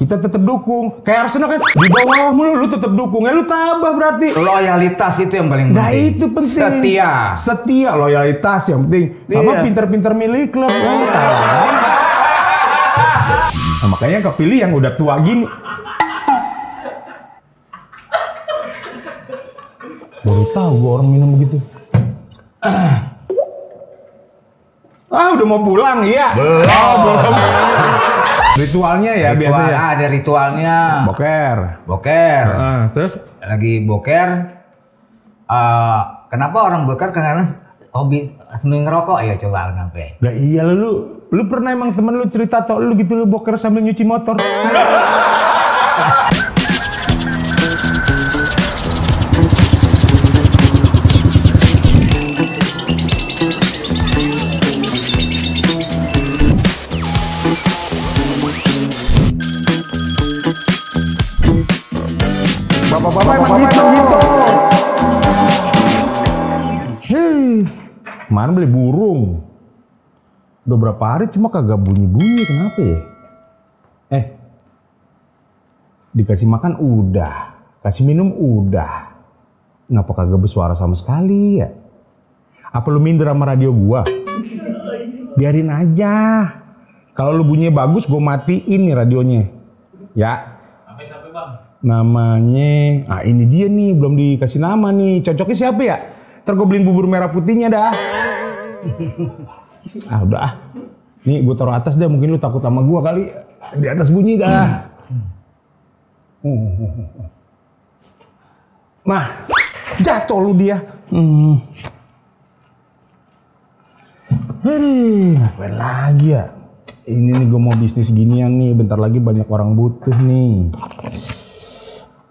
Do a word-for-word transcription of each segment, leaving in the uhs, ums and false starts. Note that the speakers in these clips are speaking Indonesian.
kita tetap dukung. Kayak Arsenal kan di bawah mulu, lu tetap dukung. Ya lu tabah berarti. Loyalitas itu yang paling penting. Nah itu penting. Setia. Setia, loyalitas yang penting. Sama pinter-pinter milih klub. Nah, makanya kepilih yang udah tua gini. Baru tahu gua orang minum begitu. Ah udah mau pulang ya? Belum. Ritualnya ya Ritual, biasanya? Ada ritualnya. Boker. Boker. Uh, terus? Lagi boker. Uh, kenapa orang boker karena hobi sambil ngerokok ya coba sampai. Lah iya lu, lu pernah emang temen lu cerita tok lu gitu lu boker sambil nyuci motor. Bapak-bapak emang gitu gitu. Hei, kemarin beli burung. Udah berapa hari cuma kagak bunyi-bunyi, kenapa ya? Eh, dikasih makan udah, kasih minum udah. Kenapa kagak bersuara sama sekali ya? Apa lu minder sama radio gua? Biarin aja. Kalau lu bunyinya bagus, gua matiin nih radionya. Ya. Sampai sampai bang. Namanya, ah ini dia nih, belum dikasih nama nih. Cocoknya siapa ya? Ntar gue beliin bubur merah putihnya dah. Ah udah ah. Nih gue taruh atas dah, mungkin lu takut sama gue kali. Di atas bunyi dah. Nah, jatuh lu dia. Hmm. Hei, ngapain lagi ya? Ini nih gue mau bisnis ginian nih, bentar lagi banyak orang butuh nih.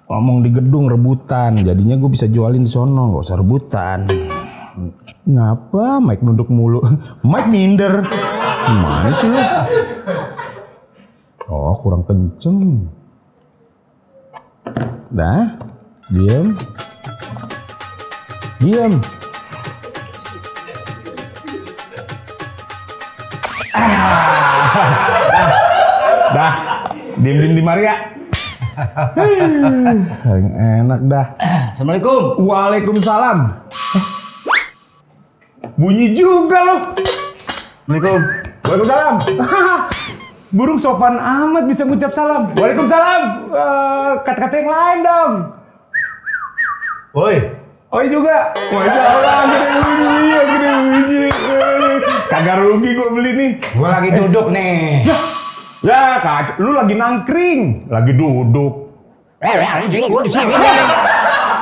Ngomong di gedung rebutan, jadinya gue bisa jualin di sono, gak usah rebutan. Ngapa Mike nunduk mulu? Mike minder. Gimana sih lu? Oh kurang kenceng. Dah, diam. Diam. Dah, diam-diam di Maria. Paling enak dah. Assalamualaikum. Waalaikumsalam. Eh, bunyi juga loh. Assalamualaikum. Waalaikumsalam. Burung sopan amat bisa ngucap salam. Waalaikumsalam. Uh, kata-kata yang lain dong. Oi. Oi juga. Masya Allah. Gede bunyi. Kagak rugi gue beli nih. Gue lagi duduk nih. Ya, kak, lu lagi nangkring, lagi duduk. Eh, anjing gua di sini.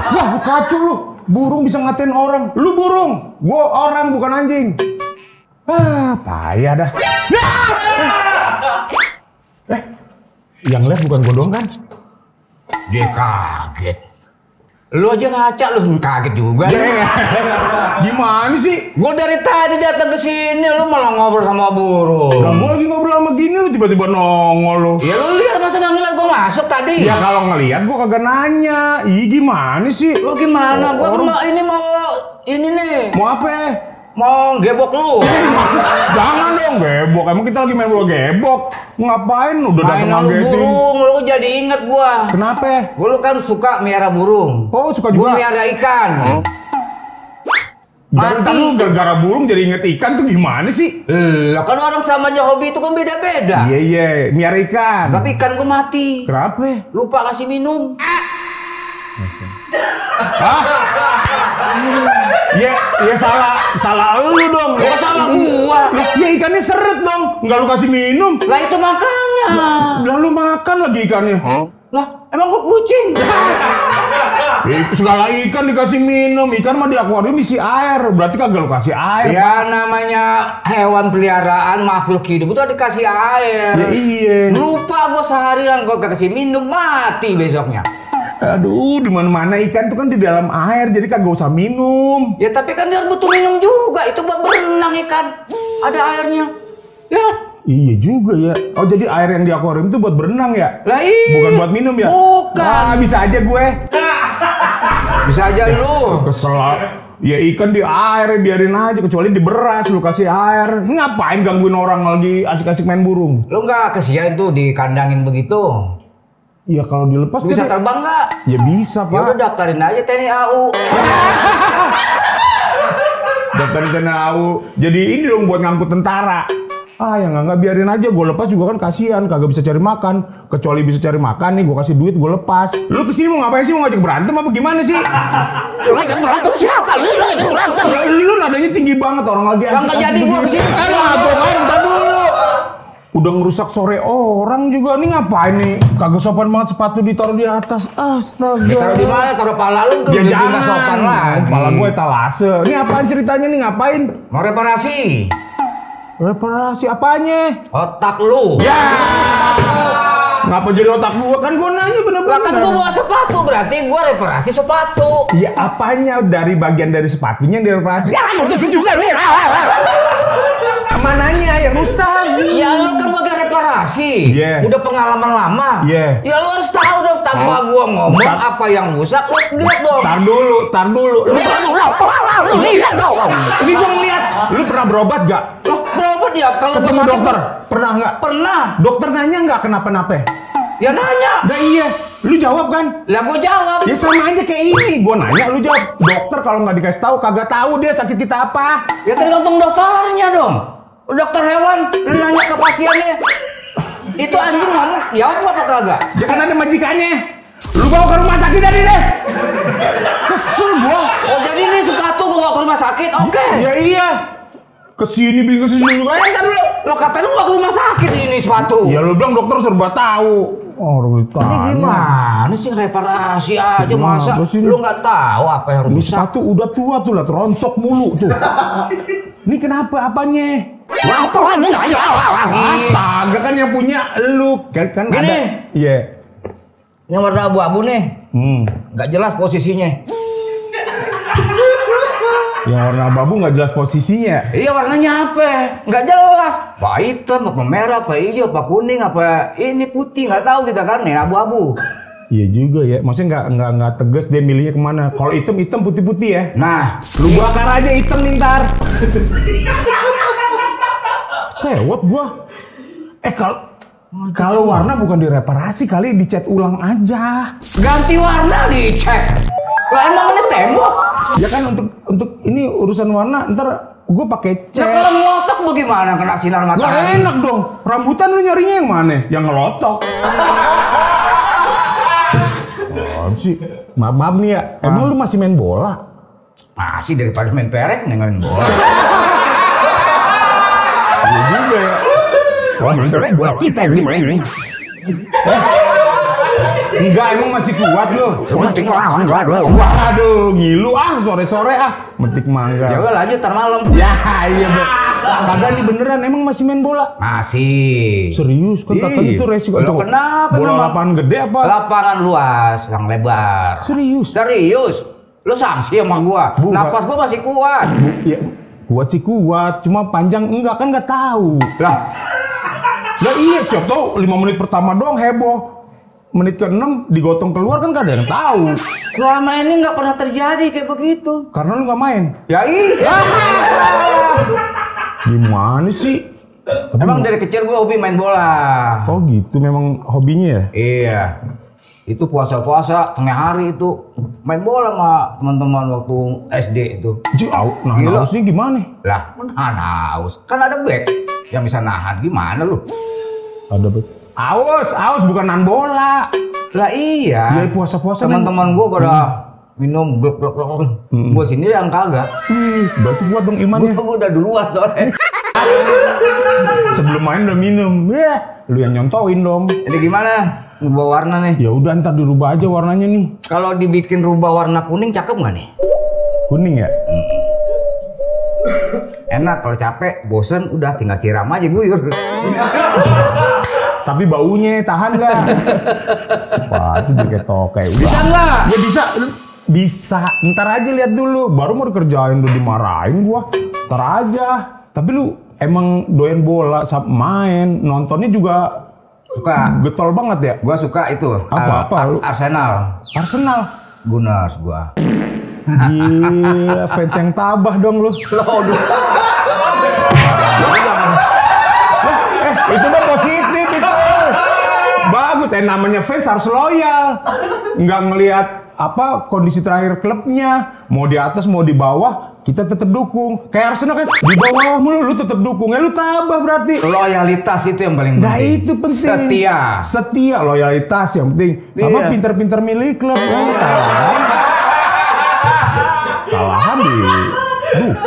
Wah, kacau lu. Burung bisa ngatain orang. Lu burung, gua orang bukan anjing. Ah, payah dah. Eh, yang lihat bukan gua doang kan? Dia kaget. Lu aja ngaca lu kaget juga. Gimana sih? Gue dari tadi datang ke sini lu malah ngobrol sama burung. Nah, gue lagi ngobrol sama gini lu tiba-tiba nongol lu. Ya lu lihat masa nggak ngeliat gue masuk tadi. Ya kalau ngeliat gue kagak nanya. Ih gimana sih? Lu gimana? Gue mau ini mau ini nih. Mau apa? Mau gebok lu. Jangan dong gebok. Emang kita lagi main bola gebok. Ngapain udah datang ngagetin? Main burung, lu jadi inget gua. Kenapa? Gua lu kan suka miara burung. Oh suka juga? Gua miara ikan. Oh. Mati lu gara-gara burung jadi inget ikan tuh gimana sih? Lah kan orang samanya hobi itu kan beda-beda. Iya iya, miara ikan. Tapi ikan gua mati. Kenapa? Lupa kasih minum. Ah. Hah? Ya, ya salah, salah lu dong. Ya salah gua. Ya ikannya seret dong, nggak lu kasih minum. Lah itu makannya. Lah lu makan lagi ikannya. Huh? Lah emang gua kucing. Segala ikan dikasih minum, ikan mah di akuarium isi air, berarti kagak lu kasih air. Ya namanya hewan peliharaan makhluk hidup itu dikasih air. Ya iya. Lupa gua seharian gua gak kasih minum, mati besoknya. Aduh, di mana-mana ikan tuh kan di dalam air, jadi kagak usah minum. Ya tapi kan dia butuh minum juga, itu buat berenang ikan. Ada airnya. Ya. Iya juga ya. Oh jadi air yang di akuarium itu buat berenang ya? Lah iya. Bukan buat minum ya? Bukan. Wah, bisa aja gue. Bisa aja lu. Kesel. Ya ikan di air biarin aja, kecuali di beras lu kasih air. Ngapain gangguin orang lagi asik-asik main burung? Lu nggak kesian tuh dikandangin begitu? Ya kalau dilepas bisa kan terbang nggak? Ya bisa pak. Ya udah daftarin aja T N I A U. Daftarin T N I A U. Jadi ini dong buat ngangkut tentara. Ah ya nggak biarin aja, gue lepas juga kan kasihan, kagak bisa cari makan. Kecuali bisa cari makan nih, gue kasih duit, gue lepas. Lu kesini mau ngapain sih, mau ngajak berantem apa gimana sih? Lu ngajak berantem siapa? Lu ngajak berantem? Lu nadanya tinggi banget, orang lagi asik. Nggak jadi gue kesini. Eh lu ngapain? Ntar dulu. Udah ngerusak sore orang juga nih, ngapain nih? Kagak sopan banget, sepatu ditaruh di atas. Astaga. Ditaruh di mana? Taruh pala lu? Ya jangan. Sopan lagi. Pala gue etalase. Ini apaan ceritanya nih, ngapain? Mau reparasi. Reparasi apanya? Otak lu. Ya. Ngapa jadi otak gua, kan gua nanya bener-bener. Lah kan gua bawa sepatu, berarti gua reparasi sepatu. Iya apanya, dari bagian dari sepatunya yang direparasi. Ya lu tuh juga nih. Mananya yang rusak? Ya lu kan bagian reparasi. Yeah. Udah pengalaman lama. Yeah. Ya lu harus tahu dong, tanpa gua ngomong tar apa yang rusak lu lihat dong. Tar dulu, tar dulu. Lu lihat dong. Ini gua ngeliat. Lu pernah berobat gak? Berobat ya, kalau ketemu dokter pernah nggak? Pernah. Dokter nanya nggak kenapa-napa? Ya nanya. Nah iya, lu jawab kan? Lah gua jawab. Ya sama aja kayak ini, gua nanya lu jawab. Dokter kalau nggak dikasih tahu kagak tahu dia sakit kita apa. Ya tergantung dokternya dong. Dokter hewan lu nanya ke pasiennya. Itu anjing ngomong jawab apa kagak? Jangan ada majikannya. Lu bawa ke rumah sakit tadi deh. Kesel gua. Oh jadi ini sepatu gua bawa ke rumah sakit, oke? Okay. Ya iya. Kesini bikin kesini juga. Entar lu, lo kata lu mau ke rumah sakit ini sepatu. Ya lu bilang dokter serba tahu. Oh, rutan. Ini gimana sih reparasi aja nah, masa lu nggak tahu apa yang rusak? Ini sepatu udah tua tuh lah, rontok mulu tuh. Ini kenapa apanya? Wah, apa lu nggak lagi? Astaga kan yang punya lu kan, kan gini, ada. Iya. Yeah. Yang warna abu-abu nih. Hmm. Nggak jelas posisinya. Yang warna abu-abu nggak jelas posisinya. Iya warnanya apa? Nggak jelas. Apa hitam, apa merah, apa hijau, apa kuning, apa ini putih, nggak tahu kita kan nih abu-abu. Iya juga ya. Maksudnya nggak nggak nggak tegas dia milihnya kemana. Kalau hitam hitam, putih putih ya. Nah, lu bakar aja hitam ntar. Sewot gua. Eh kalau kalau warna bukan direparasi kali, dicat ulang aja. Ganti warna dicat. Lah emang ini tembok? Ya kan untuk untuk ini urusan warna ntar gue pakai cat. Nah kalau ngelotok bagaimana kena sinar matahari? Lah enak dong. Rambutan lu nyarinya yang mana? Yang ngelotok. Apaan sih? Maaf, maaf nih ya. Maaf. Emang lu masih main bola? Masih, daripada main perek nengangin bola. Iya juga ya. Wah main perek bola kita ini main ini. Enggak, emang masih kuat lo. Metik mangga, waduh, ngilu ah sore-sore ah, metik mangga. Ya udah lanjut tar malam. Ya iya bro. Kagak nih beneran, emang masih main bola? Masih. Serius kan kata itu resiko. Lo kenapa? Bola lapangan gede apa? Lapangan luas, yang lebar. Serius? Serius. Lo sanksi sama gua. Napas gua masih kuat. Iya, kuat sih kuat, cuma panjang enggak kan nggak tahu. Lah, lah iya siap tau lima menit pertama doang heboh. Menit ke enam digotong keluar kan gak ada yang tahu. Selama ini nggak pernah terjadi kayak begitu. Karena lu nggak main. Ya iya. Gimana sih? Tapi emang dari kecil gue hobi main bola. Oh gitu, memang hobinya ya? Iya. Itu puasa-puasa tengah hari itu main bola sama teman-teman waktu S D itu. Jauh, nah hausnya gimana? Lah, nah haus. Kan ada back yang bisa nahan, gimana lu? Ada back. Aus, aus bukan nan bola. Lah iya. Ya puasa-puasa teman-teman gua pada hmm. minum blok blok blok. Hmm. Gua sendiri yang kagak. Hmm, berarti kuat dong imannya. Gua udah duluan soalnya. Sebelum main udah minum. Ya, lu yang nyontoin dong. Jadi gimana? Rubah warna nih. Ya udah ntar dirubah aja warnanya nih. Kalau dibikin rubah warna kuning cakep nggak nih? Kuning ya? Hmm. Enak kalau capek, bosen udah tinggal siram aja guyur. Tapi baunya tahan nggak? Sepatu juga toke. Bisa nggak? Ya bisa, bisa. Ntar aja lihat dulu. Baru mau dikerjain udah dimarahin gua. Ntar aja. Tapi lu emang doyan bola, sab main, nontonnya juga suka. Getol banget ya? Gua suka itu. Apa? Apa? Arsenal. Arsenal. Gunners gua. Gila, fans yang tabah dong lu. Loh, eh, itu mah positif itu. Bagus, eh namanya fans harus loyal. Nggak ngelihat apa kondisi terakhir klubnya, mau di atas mau di bawah kita tetap dukung. Kayak Arsenal kan di bawah mulu lu tetap dukung. Ya lu tabah berarti. Loyalitas itu yang paling penting. Nah itu penting. Setia. Setia, loyalitas yang penting. Sama iya. Pinter-pinter milih klub. Oh, kalahan di dukung.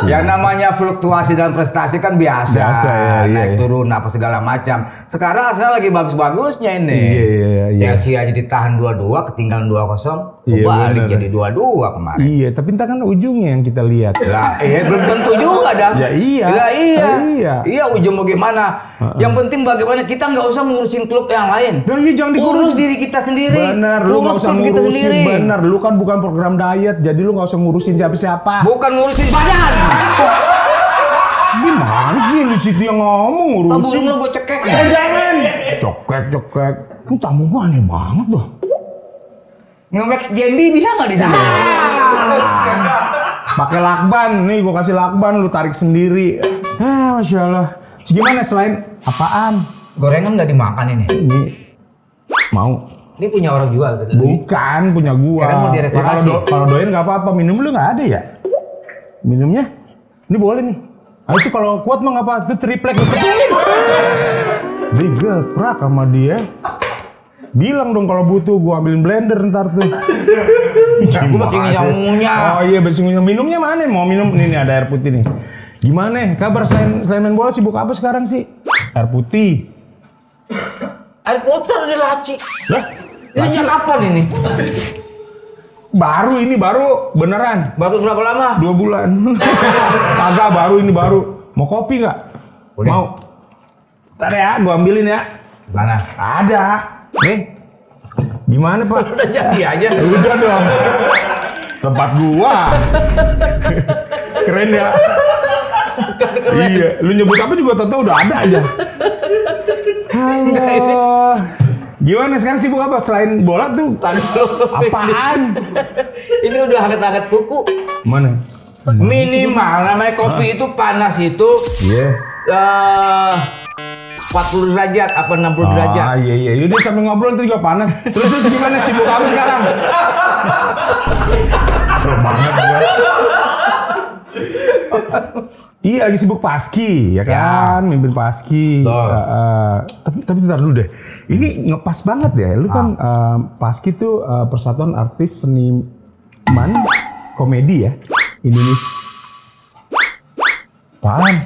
Yang namanya fluktuasi dan prestasi kan biasa. Biasa ya, naik iya, turun apa segala macam. Sekarang Arsenal lagi bagus-bagusnya ini. Iya, iya, iya. Chelsea aja ditahan dua dua, ketinggalan dua kosong, iya, balik jadi dua dua kemarin. Iya, tapi entah kan ujungnya yang kita lihat. Lah, eh belum tentu juga dah. Ya iya. Lah, iya. Ah, iya. Iya, ujung bagaimana? Uh-uh. Yang penting bagaimana kita nggak usah ngurusin klub yang lain. Nah, iya, jangan dikurus. Urus diri kita sendiri. Benar, lu nggak usah ngurusin. Benar, lu kan bukan program diet, jadi lu nggak usah ngurusin siapa-siapa. Bukan ngurusin badan. Gimana sih di situ yang ngomong urusin? Tabungin lu gue cekek. Eh, jangan. Cokek, cokek. Lu tamu gue aneh banget loh. Nge-wax Jambi bisa nggak di sana? Pakai lakban, nih gue kasih lakban, lu tarik sendiri. Ah, masya Allah. Gimana selain apaan? Gorengan nggak dimakan ini? Ini mau. Ini punya orang juga? Betul? Bukan, punya gua. Karena mau direkorasi. Ya, kalau do doain nggak apa-apa, minum lu nggak ada ya? Minumnya? Ini boleh nih. Ah, itu kalau kuat mah nggak apa, itu triplek. Digeprak sama dia. Bilang dong kalau butuh, gua ambilin blender ntar tuh. Aku masih ngunyah. Oh iya, masih ngunyah. Minumnya mana? Mau minum ini ada air putih nih. Gimana? Kabar selain selain main bola sibuk apa sekarang sih? Air putih. Air putih udah laci. Lah? Ini kapan ini? Baru ini baru beneran. Baru berapa lama? Dua bulan. Agak baru ini baru. Mau kopi nggak? Mau. Ntar ya, gua ambilin ya. Mana? Ada. Nih, gimana Pak? Udah jadi aja. Udah dong. Tempat gua. Keren ya. Keren. Iya, lu nyebut apa juga tau-tau udah ada aja. Halo. Gimana sekarang sibuk apa selain bola tuh? Tadi apaan? Ini udah hangat-hangat kuku. Mana? Mana minimal namanya kopi ah. Itu panas itu. Iya. Yeah. Uh, empat puluh derajat apa enam puluh ah, derajat. Ah iya iya, udah sambil ngobrol itu juga panas. Terus terus gimana sibuk kamu sekarang? Semangat banget. Iya lagi sibuk paski ya kan, ya. Mimpin paski. Uh, uh, tapi tapi ntar dulu deh. Ini ngepas banget ya. Lu ah. Kan uh, paski tuh uh, persatuan artis seniman komedi ya Indonesia. Paham?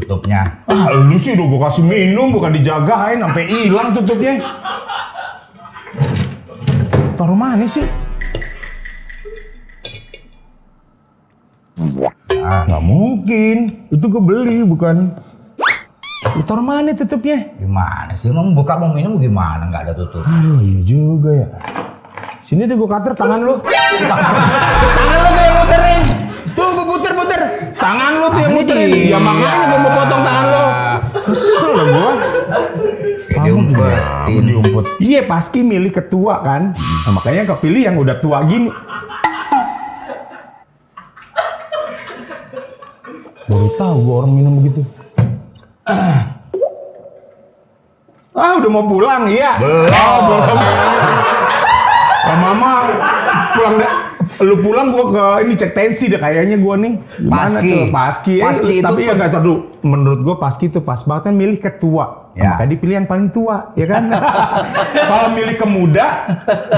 Tutupnya. Ah, lu sih udah gue kasih minum, bukan dijagain sampai hilang tutupnya. Taruh mana sih? Ah, nggak mungkin. Itu gue beli, bukan. Taruh mana tutupnya? Gimana sih? Mau buka mau minum gimana? Nggak ada tutup. Aduh, iya juga ya. Sini deh gue kater tangan lu. Tangan lu gue muterin. Tuh gue puter-puter. Tangan lu tuh yang muterin. Ya makanya gue mau potong tangan lu. Kesel lah gue. Diumpetin. Iya pasti milih ketua kan. Nah, makanya kepilih yang udah tua gini. Baru tahu gue orang minum begitu. Ah udah mau pulang iya. Belum. Oh, belum. Oh, mama pulang deh. Lu pulang gua ke ini cek tensi deh kayaknya gua nih. Gimana paski. Tuh paski, eh, paski itu tapi pas... ya enggak tahu menurut gua paski itu pas banget kan milih ketua. Ya. Maka dipilih yang paling tua, ya kan? Kalau milih ke muda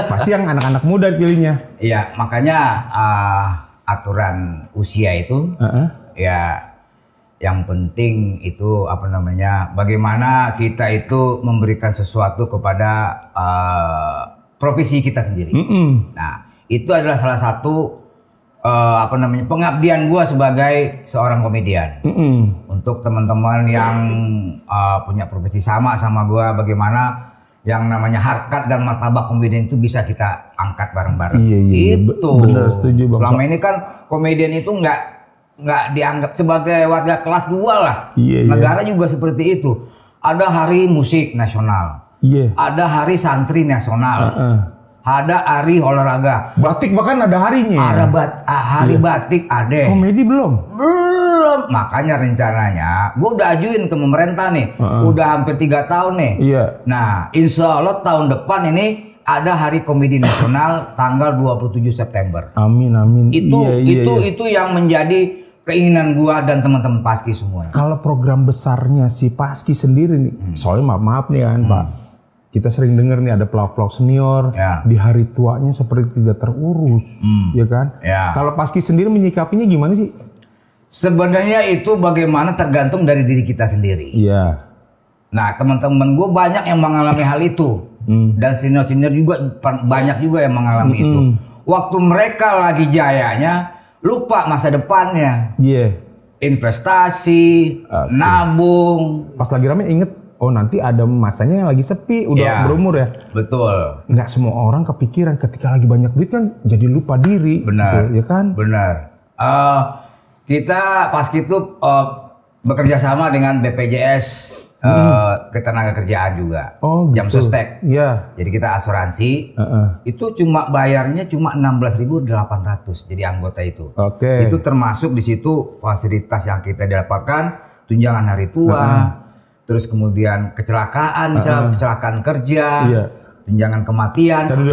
pasti yang anak-anak muda pilihnya. Iya, makanya uh, aturan usia itu uh-uh. Ya yang penting itu apa namanya? Bagaimana kita itu memberikan sesuatu kepada uh, profesi kita sendiri. Mm-mm. Nah, itu adalah salah satu uh, apa namanya pengabdian gue sebagai seorang komedian. Mm-mm. Untuk teman-teman yang uh, punya profesi sama sama gue, bagaimana yang namanya harkat dan martabat komedian itu bisa kita angkat bareng-bareng. Iya, iya. Itu. Bener, setuju, Bang. Selama ini kan komedian itu nggak nggak dianggap sebagai warga kelas dua lah. Iya, negara iya. Juga seperti itu. Ada hari musik nasional. Iya. Ada hari santri nasional. Uh-uh. Ada hari olahraga. Batik bahkan ada harinya. Ada bat, hari iya. batik ada. Komedi belum? Belum. Makanya rencananya gue udah ajuin ke pemerintah nih. Uh-uh. Udah hampir tiga tahun nih. Iya. Nah insya Allah tahun depan ini ada hari komedi nasional tanggal dua puluh tujuh September. Amin, amin. Itu, iya, iya, itu, iya. itu yang menjadi keinginan gua dan teman-teman Paski semuanya. Kalau program besarnya si Paski sendiri nih. Hmm. Soalnya maaf-maaf nih kan hmm. Pak. Kita sering dengar nih ada pelawak-pelawak senior ya. Di hari tuanya seperti tidak terurus, hmm. ya kan? Ya. Kalau Paski sendiri menyikapinya gimana sih? Sebenarnya itu bagaimana tergantung dari diri kita sendiri. Iya. Nah teman-teman gue banyak yang mengalami hal itu hmm. dan senior-senior juga banyak juga yang mengalami hmm. itu. Waktu mereka lagi jayanya lupa masa depannya. Iya. Yeah. Investasi, okay. nabung. Pas lagi rame inget. Oh nanti ada masanya yang lagi sepi, udah ya, berumur ya. Betul. Nggak semua orang kepikiran ketika lagi banyak duit kan jadi lupa diri. Benar. Gitu, ya kan? Benar. Uh, kita pas itu uh, bekerja sama dengan B P J S hmm. uh, ketenaga kerjaan juga. Oh gitu. Jam sostek. Iya. Jadi kita asuransi. Uh-uh. Itu cuma bayarnya cuma enam belas ribu delapan ratus jadi anggota itu. Oke. Okay. Itu termasuk di situ fasilitas yang kita dapatkan, tunjangan hari tua. Uh-uh. Terus kemudian kecelakaan, misalnya uh, kecelakaan kerja, iya. tunjangan kematian. Tadi,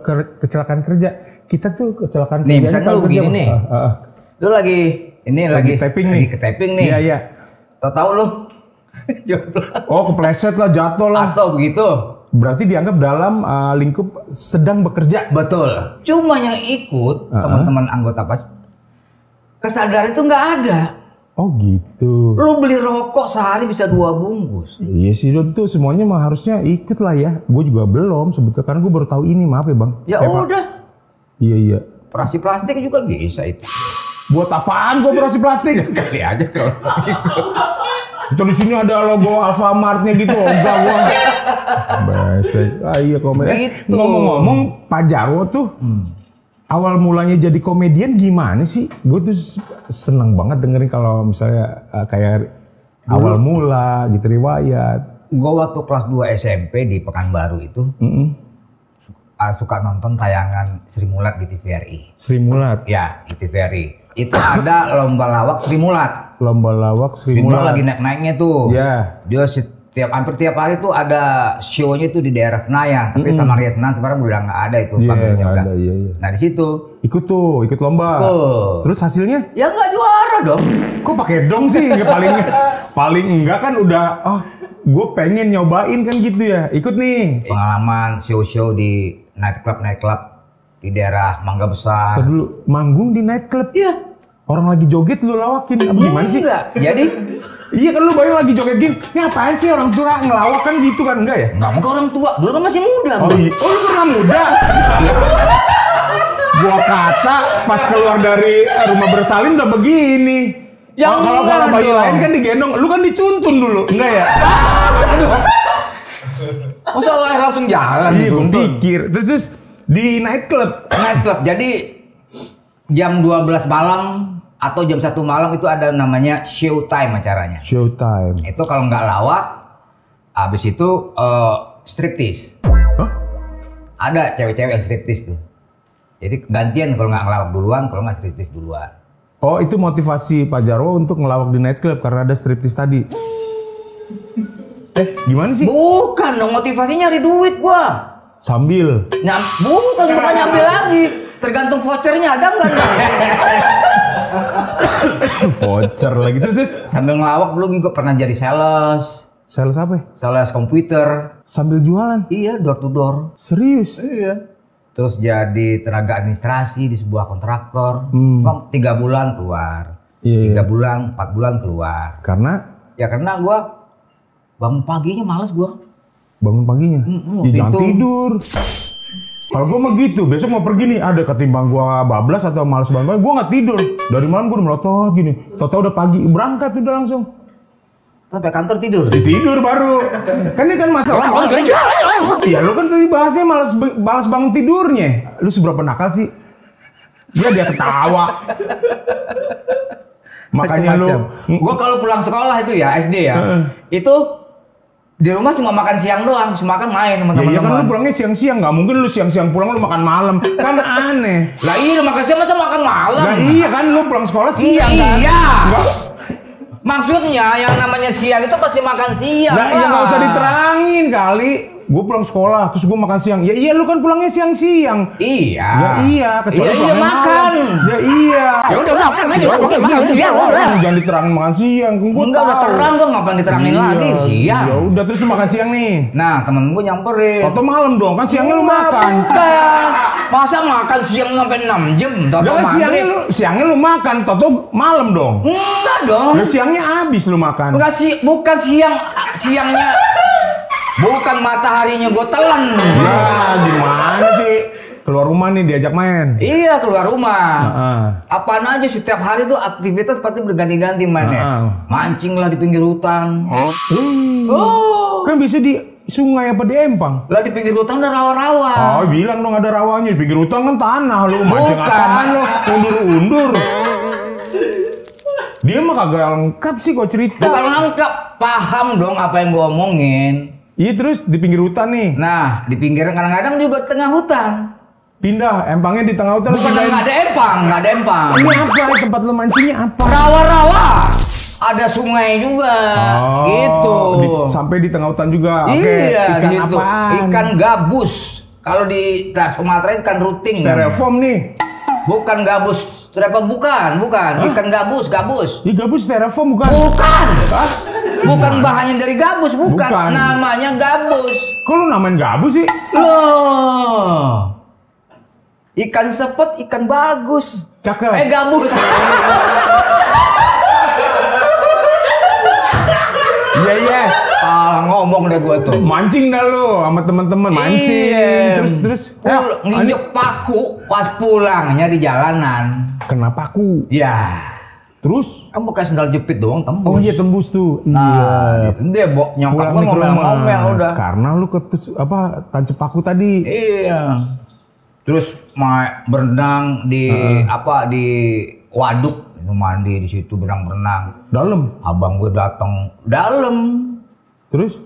ke, kecelakaan kerja, kita tuh kecelakaan nih, kerja. Nih misalnya lu begini nih, uh, uh. lu lagi ini lagi, lagi tapping lagi nih, tapping nih. Iya iya. Tahu lu? Oh kepleset lah, jatuh lah. Atau begitu. Berarti dianggap dalam uh, lingkup sedang bekerja. Betul. Cuma yang ikut uh, teman-teman uh. anggota P A S, kesadaran itu nggak ada. Oh gitu. Lu beli rokok sehari bisa dua bungkus. Iya sih Don, tuh semuanya mah harusnya ikut lah ya. Gue juga belum sebetulnya karena gue baru tahu ini, maaf ya bang. Ya eh, udah. Iya iya. Operasi plastik juga bisa itu. Buat apaan gue operasi plastik? Ya, kali aja kalau ikut. Di sini ada logo Alfamartnya gitu loh. Enggak gua. Besek. Ah iya komedi. Gitu. Ngomong-ngomong Pak Jarwo tuh. Hmm. Awal mulanya jadi komedian gimana sih? Gue tuh seneng banget dengerin kalau misalnya uh, kayak dulu, awal mula gitu riwayat. Gue waktu kelas dua S M P di Pekanbaru itu mm-hmm. uh, suka nonton tayangan Srimulat di T V R I. Srimulat? Ya di T V R I. Itu ada lomba lawak Srimulat. Lomba lawak Srimulat. Srimulat lagi naik-naiknya tuh. Iya. Yeah. Dia setiap hampir tiap hari tuh ada show-nya tuh di daerah Senayan, tapi mm-hmm. Taman Ria Senayan sekarang udah nggak ada itu panggungnya yeah, udah. Iya, iya. Nah di situ ikut tuh, ikut lomba. Tuh. Terus hasilnya? Ya nggak juara dong. Kok pakai dong sih? paling paling enggak kan udah. Oh, gue pengen nyobain kan gitu ya. Ikut nih. Pengalaman show-show di nightclub nightclub di daerah Mangga Besar. Tuh dulu manggung di nightclub. Iya. Yeah. Orang lagi joget lu lawakin, apa gimana sih? Enggak, jadi iya kan lu bayang lagi joget gini, ini apaan sih orang tua ngelawak kan gitu kan, enggak ya? Enggak, enggak orang tua, dulu kan masih muda. Oh, iya. Oh lu pernah muda? Gua kata pas keluar dari rumah bersalin udah begini. Yang oh, kalau kalau bayi lain kan digendong, lu kan dicuntun dulu, enggak ya? Aduh. Masa lah langsung jalan gitu. Iya, pikir. Terus, terus di nightclub, nightclub, jadi jam dua belas malam atau jam satu malam itu ada namanya showtime acaranya. Showtime. Itu kalau nggak lawak, habis itu uh, striptease. Huh? Ada cewek-cewek yang striptease tuh. Jadi gantian kalau nggak ngelawak duluan, kalau nggak striptease duluan. Oh itu motivasi Pak Jarwo untuk ngelawak di nightclub karena ada striptease tadi. Eh gimana sih? Bukan dong, motivasinya nyari duit gua. Sambil? Nyam, bukan, bukan nyambil lagi. Tergantung vouchernya ada nggak? Voucher lagi terus, terus sambil ngelawak dulu juga pernah jadi sales. Sales apa ya? Sales komputer. Sambil jualan? Iya, door to door. Serius? Iya. Terus jadi tenaga administrasi di sebuah kontraktor. Hmm. Tiga bulan keluar. Iya. Tiga bulan, empat bulan keluar. Karena? Ya karena gue bangun paginya males gue. Bangun paginya? Mm-hmm, ya jangan itu. Tidur. Kalau gue mah gitu, besok mau pergi nih, ada ketimbang gue bablas atau malas banget, gue nggak tidur. Dari malam gue udah melotot gini, tau-tau udah pagi, berangkat udah langsung. Sampai kantor tidur? Di tidur baru. Kan ini kan masalah. Iya lu kan tadi bahasnya malas malas bangun tidurnya. Lu seberapa nakal sih? Dia dia ketawa. Makanya lu. Gue kalau pulang sekolah itu ya S D ya, itu Di rumah cuma makan siang doang, cuma makan main sama teman-teman. Ya, ya kan lu pulangnya siang-siang, nggak mungkin lu siang-siang pulang lu makan malam. Kan aneh. Lah iya lu makan siang masa makan malam? Lah iya kan lu pulang sekolah siang. Iya. Kan? Iya. Maksudnya yang namanya siang itu pasti makan siang. Lah iya nggak usah diterangin kali. Gue pulang sekolah terus gue makan siang. Ya iya lu kan pulangnya siang-siang. Iya. Ya iya, kecuali iya, iya, makan. Malam. Ya iya. Ya udah udah makan aja, makan makan siang udah. Jangan diterangin makan siang. Gua enggak udah terang kok, ngapain diterangin iya, lagi siang. Ya udah terus lu makan siang nih. Nah, temen gue nyamperin. Toto malam dong, kan siangnya lu makan. Bukan. Masa makan siang sampai enam jam? Toto makan. Siangnya lu, siangnya lu makan, Toto malam dong. Enggak dong. Ya siangnya habis lu makan. Enggak sih, bukan siang siangnya. Bukan mataharinya gue telan. Nah, gimana sih? Keluar rumah nih diajak main. Iya, keluar rumah. Uh-uh. Apaan aja setiap hari tuh aktivitas pasti berganti-ganti mainnya. Uh-uh. Mancing lah di pinggir hutan. Huh? Hmm. Oh. Kan bisa di sungai apa di empang? Lah di pinggir hutan ada rawa-rawa. Oh, bilang dong ada rawanya. Di pinggir hutan kan tanah lu. Mancing apaan lu? Undur-undur. Dia mah kagak lengkap sih kok cerita. Bukan lengkap. Paham dong apa yang gue omongin. Iya terus di pinggir hutan nih. Nah di pinggir kadang-kadang juga tengah hutan. Pindah empangnya di tengah hutan. Bukan nggak ada empang, nggak ada empang. Ini apa tempat lo mancingnya apa? Rawa-rawa. Ada sungai juga. Oh, gitu. Di, sampai di tengah hutan juga. Iya. Oke, ikan gitu. Apaan? Ikan gabus. Kalau di nah, Sumatera ikan ruting. Stereofoam nih. Bukan gabus. Stereofoam bukan, bukan. Hah? Ikan gabus, gabus. Ih gabus stereofoam bukan? Bukan. Hah? Bukan bahannya dari gabus, bukan. bukan. Namanya gabus. Kok lu namain gabus sih? Loh. Ikan sepet, ikan bagus. Cakep. Eh gabus. Iya, iya. Ah, ngomong deh gua tuh. Mancing dah lu sama teman-teman, mancing. Iya. Terus terus ya, nginjek paku pas pulangnya di jalanan. Kenapa paku? Ya. Terus? Kamu pakai sendal jepit doang tembus. Oh iya tembus tuh. Nah, dia bok nyokap gua ngomel-ngomel udah. Karena lu ke apa tancep paku tadi. Iya. Terus berenang di uh. apa di waduk, mandi di situ berenang-berenang. Dalam. Abang gue datang dalam. Terus?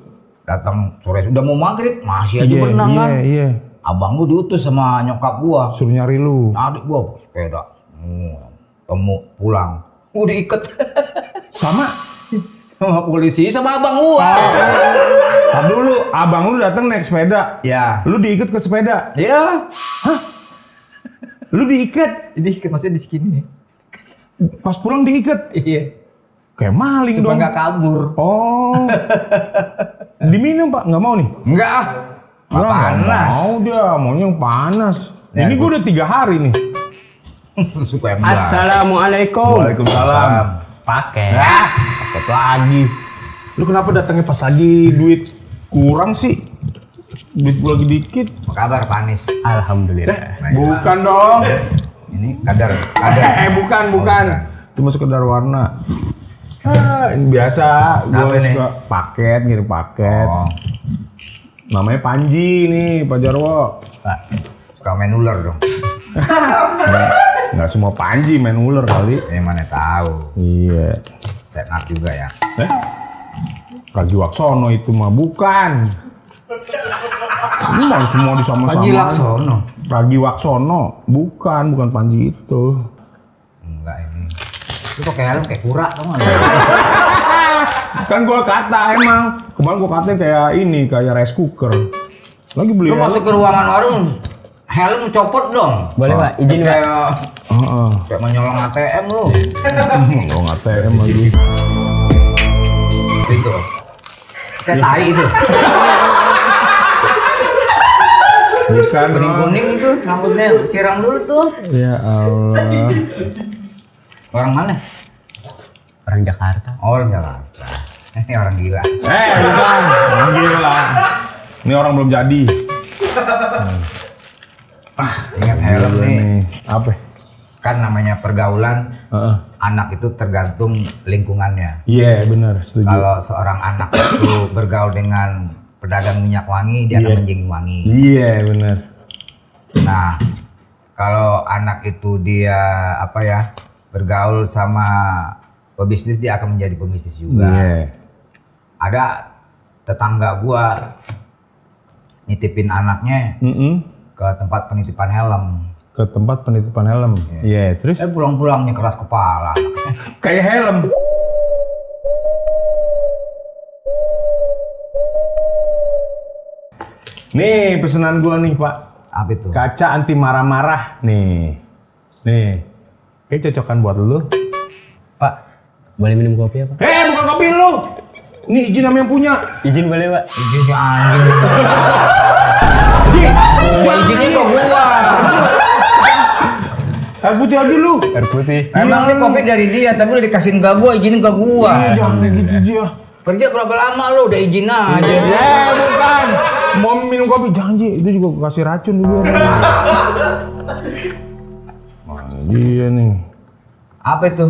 Datang sore udah mau maghrib masih aja yeah, berenang yeah, kan. Iya yeah. iya. Abang gue diutus sama nyokap gua. Suruh nyari lu. Adik gua pakai sepeda. Temu pulang. Udah ikut sama sama polisi sama abang gua. Tar dulu, abang lu datang naik sepeda. Ya. Lu diikat ke sepeda. Iya. Hah? Lu diikat? Diikat maksudnya di sini. Pas pulang diikat. Iya. Kayak maling supaya dong. Enggak kabur. Oh. Diminum Pak, nggak mau nih? Enggak. Nah, panas. Mau dia, maunya yang panas. Ya, ini gue udah tiga hari nih. Assalamualaikum. Waalaikumsalam. Pakai. Ah, pakai lagi. Lu kenapa datangnya pas lagi duit kurang sih? Duit gua lagi dikit. Apa kabar Pak Anies? Alhamdulillah. Eh, bukan dong. Ini kadar. kadar. Eh bukan bukan. Cuma sekedar warna. Ah, ini biasa. Gua suka paket ngirim paket. Oh. Namanya Panji nih Pak Jarwo. Suka main ular dong. Nggak semua Panji main ular kali. Eh mana tahu. Iya. Stand up juga ya. Eh? Ragi Waksono itu mah bukan. Ini mah semua disama-sama. Panji Laksono. Ragi Waksono bukan, bukan Panji itu. Enggak ini. Itu pakai helm kayak kura tau nggak? Kan gua kata emang kemarin gua katanya kayak ini kayak rice cooker. Lagi beli. Lu masuk ke ruangan warung. Helm copot dong. Boleh Pak, izin Pak. Kayak menyolong A T M lu. Menyolong A T M lagi. Itu loh. Kayak tai itu. Bukan. Kuning-kuning itu rambutnya. Siram dulu tuh. Ya Allah. Orang mana? Orang Jakarta. Orang Jakarta. Ini orang gila. Eh bukan. Orang gila. Ini orang belum jadi. Ah, ingat helm nih. Apa? Kan namanya pergaulan. Uh-uh. Anak itu tergantung lingkungannya. Iya, yeah, benar, setuju. Kalau seorang anak itu bergaul dengan pedagang minyak wangi, dia yeah. akan menjadi wangi. Iya, yeah, benar. Nah, kalau anak itu dia apa ya? Bergaul sama pebisnis, dia akan menjadi pebisnis juga. Yeah. Ada tetangga gua nitipin anaknya mm-hmm. ke tempat penitipan helm. Ke tempat penitipan helm. Iya, yeah. yeah, terus? Eh pulang-pulangnya keras kepala. Kayak helm. Nih pesanan gua nih Pak. Apa itu? Kaca anti marah-marah nih. Nih, kayak cocokan buat lu. Pak, boleh minum kopi apa? Eh, hey, bukan kopi lu. Ini izin sama yang punya. Izin boleh Pak? Izin si anjing. Gua izinnya kok gua. Air putih aja lu. Air putih. Emang ini kopi dari dia, tapi udah dikasihin ke gua, izinin ke gua. Iya, jangan gitu dia. Kerja berapa lama lu udah izin aja. Ya, bukan. Mau minum kopi janji, itu juga kasih racun dulu. Dia nih. Apa itu?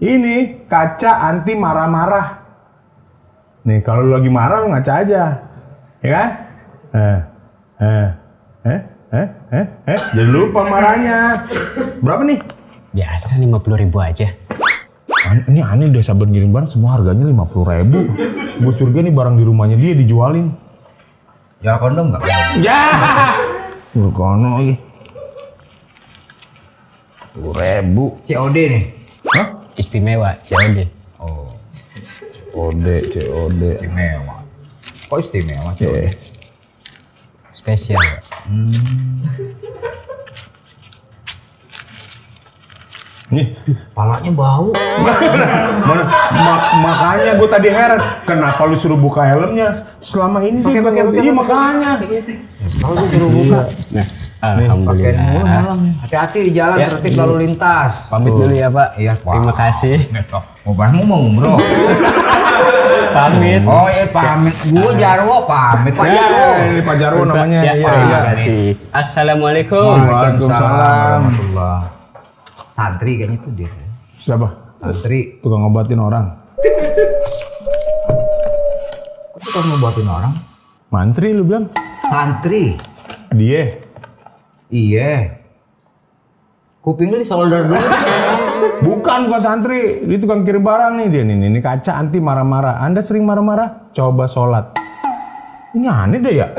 Ini kaca anti marah-marah. Nih kalau lu lagi marah lu ngaca aja. Ya kan? Eh. Eh. Eh. Eh. Eh. eh. Jangan lupa marahnya. Berapa nih? Biasa lima puluh ribu aja. Ini aneh deh, sahabat ngirim barang semua harganya lima puluh ribu. Gue curiga nih barang di rumahnya dia dijualin. Jual kondom enggak? Ya. Berkono lagi. dua puluh ribu. C O D nih. Hah? Istimewa C O D. Oh. C O D, C O D. Istimewa. Kok istimewa C O D? Yeah. Spesial. Hmm. Nih, palanya bau. Mana? Ma makanya gue tadi heran, kenapa lu suruh buka helmnya? Selama ini pakai pakai ini makanya. Kalau gue suruh buka. Nah, alhamdulillah. Hati-hati di jalan, ya, tertib lalu lintas. Pamit dulu ya Pak. Iya. Terima kasih. Mau bareng mau bro. Pamit. Oh iya pamit. Gue Jarwo pamit. Pak Jarwo. Ini Pak Jarwo namanya. Ya, terima kasih. Assalamualaikum. Waalaikumsalam. Santri kayaknya tuh dia. Siapa? Santri. Tukang ngobatin orang. Kok tukang ngobatin orang? Mantri lu bilang? Santri. Dia. Iya. Kuping lu disolder dulu. Bukan, bukan santri. Dia tukang kirim barang nih dia nih. Ini kaca anti marah-marah. Anda sering marah-marah? Coba sholat. Ini aneh deh ya.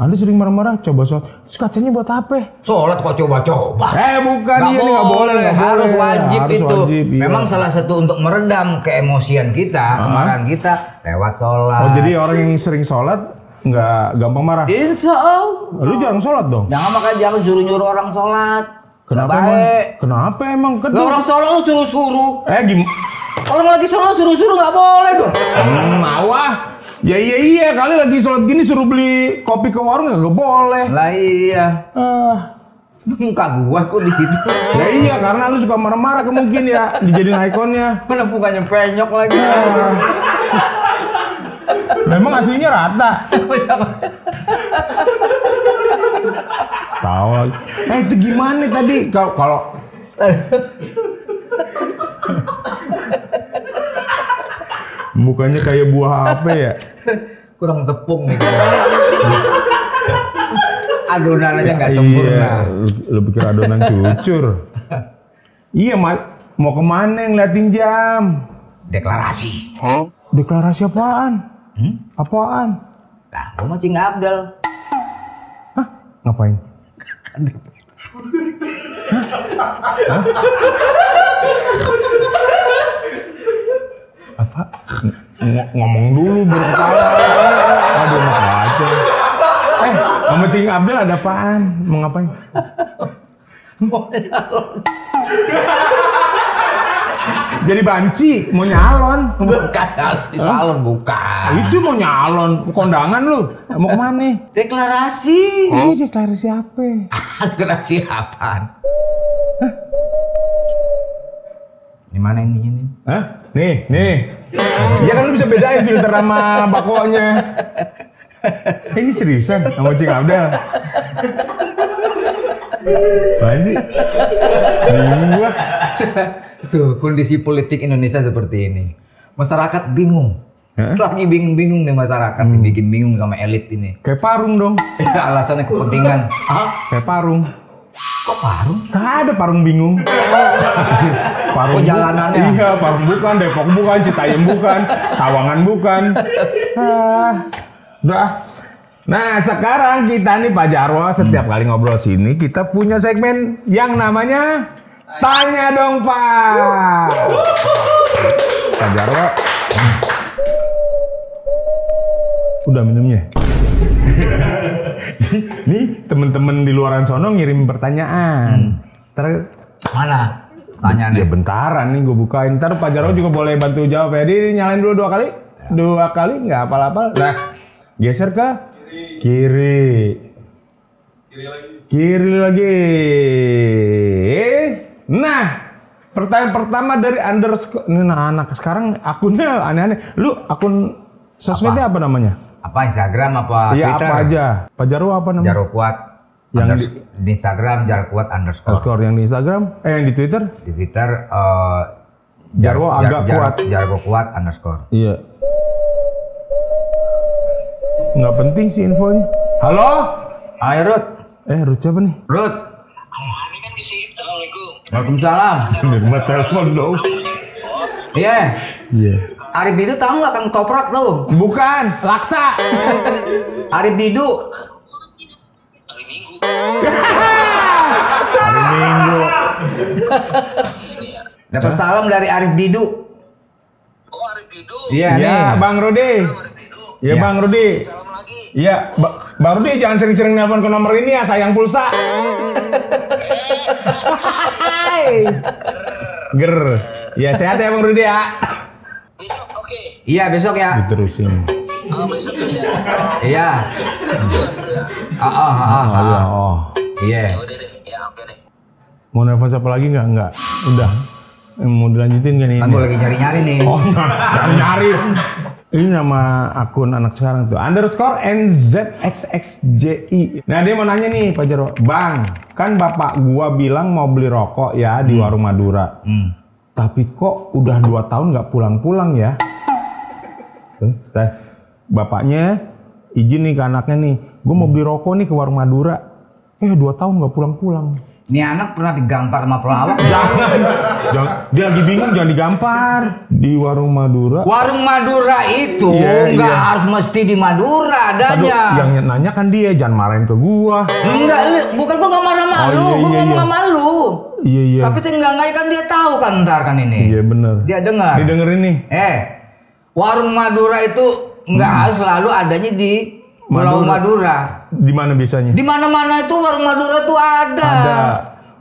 Anda sering marah-marah, coba sholat. Terus kacanya buat apa? Sholat kok coba-coba? Eh bukan, gak iya boleh, gak boleh, gak boleh. Harus wajib harus itu. Wajib, iya. Memang salah satu untuk meredam keemosian kita, kemarahan kita, lewat sholat. Oh jadi orang yang sering sholat, nggak gampang marah? Insya Allah. Lu jarang sholat dong? Jangan makanya jangan suruh-nyuruh orang sholat. Kenapa emang? Kenapa emang? Lo orang sholat lu suruh-suruh. Eh gimana? Orang lagi sholat suruh-suruh nggak boleh dong. Hmm, awah. Ya iya iya kali lagi sholat gini suruh beli kopi ke warung nggak boleh. Lah iya. Ah, muka gua kok di situ. Ya iya karena lu suka marah-marah kemungkinan ya dijadiin ikonnya. Mana bukannya penyok lagi. Ah. Memang aslinya rata. Tahu. Eh itu gimana tadi kalau kalau mukanya kayak buah apa ya? Kurang tepung nih. Adonan aja nggak sempurna. Iya, lu pikir adonan cucur? Iya, mau kemana ngeliatin jam? Deklarasi. Huh? Deklarasi apaan? Hmm? Apaan? Nah, gua mau cing Abdel. Hah? Ngapain? Hah? Hah? Apa? Ng ngomong dulu berkepala. Aduh mau aja. Eh, sama Cing Abdel ada apaan? Mau ngapain? Mau nyalon. Jadi banci, mau nyalon. Bukan nyalon, bukan. Itu mau nyalon, kondangan lu. Mau kemana? Deklarasi. Eh, deklarasi apa? Deklarasi apaan? Hah? Dimana ini ini? Hah? Nih, nih. Ya kan lu bisa bedain filter sama bakonya. Eh, ini seriusan sama Cing Abdel. Apaan sih? Gua. Tuh, kondisi politik Indonesia seperti ini. Masyarakat bingung. Lagi bingung-bingung nih masyarakat, hmm. dibikin bingung sama elit ini. Kayak parung dong. Alasannya kepentingan. Hah? Kayak parung. Kok parung? Gak ada parung bingung. Parung jalanannya. Iya, Parung bukan, Depok bukan, Citayam bukan, Sawangan bukan. Ah, udah. Nah, sekarang kita nih Pak Jarwo, setiap hmm. kali ngobrol sini kita punya segmen yang namanya Tanya Dong Pak. Pak Jarwo. Udah minumnya? Nih temen-temen di luaran sono ngirim pertanyaan. Hmm. Ntar... Mana? Tanya nih. Ya bentaran nih gue bukain. Ntar Pak Jarwo juga boleh bantu jawab ya. Jadi nyalain dulu dua kali. Dua kali nggak apa-apa. Nah, geser ke Kiri. Kiri lagi. Kiri lagi. Nah, pertanyaan pertama dari underscore. Ini anak-anak sekarang akunnya aneh-aneh. Lu akun sosmednya apa? apa namanya? Apa Instagram apa ya, Twitter? Iya, apa aja. Pak Jarwo apa namanya? Jarwo Kuat. Yang di, di Instagram Jarwo Kuat underscore. underscore. Yang di Instagram? Eh, yang di Twitter? Di Twitter uh, Jarwo Agak Jar, Kuat. Jarwo Kuat underscore. Iya. Nggak penting sih infonya. Halo? Hai Rut. Eh Rut siapa nih? Rut. Ini kan di situ. Assalamualaikum. Waalaikumsalam. Sudah telepon dong. Iya. Iya. Arief Didu tahu nggak Kang Toprak tuh? Bukan. Laksa. Arief Didu. Hari Minggu. Hari Minggu. Dapat salam dari Arief Didu. Oh Arief Didu. Iya nih. Ya, Bang Rudi. Ya, ya Bang Rudi. Iya, ba Bang Rudi jangan sering-sering nelpon ke nomor ini ya, sayang pulsa. Ger. Ya sehat ya Bang Rudi ya. Besok oke. Okay. Iya besok ya. Diterusin. Oh besok terus ya. Iya. Ah ah ah ah. Iya. Udah deh, ya oke deh. Mau nelpon siapa lagi nggak? Nggak. Udah. Mau dilanjutin nggak nih? Aku lagi nyari-nyari nih. Oh nyari. Ini nama akun anak sekarang tuh underscore nzxxji. Nah dia mau nanya nih Pak Jarwo, Bang, kan bapak gua bilang mau beli rokok ya hmm. di warung Madura. Hmm. Tapi kok udah dua tahun nggak pulang-pulang ya? Bapaknya izin nih ke anaknya nih, gua mau beli rokok nih ke warung Madura. Eh dua tahun nggak pulang-pulang. Ini anak pernah digampar sama pelawak. Jangan. Jangan. Dia lagi bingung jangan digampar. Di warung Madura. Warung Madura itu yeah, nggak yeah. harus mesti di Madura adanya. Aduh, yang nanya kan dia, jangan marahin ke gua. Enggak, li, bukan gua nggak marah malu, oh, iya, gua nggak iya, iya. malu. Iya iya. Tapi seenggak-enggaknya kan dia tahu kan ntar kan ini. Iya benar. Dia dengar. Dia dengerin nih. Eh, warung Madura itu nggak hmm. harus selalu adanya di Pulau Madura. Di mana biasanya? Di mana-mana itu warung Madura tuh ada. Ada.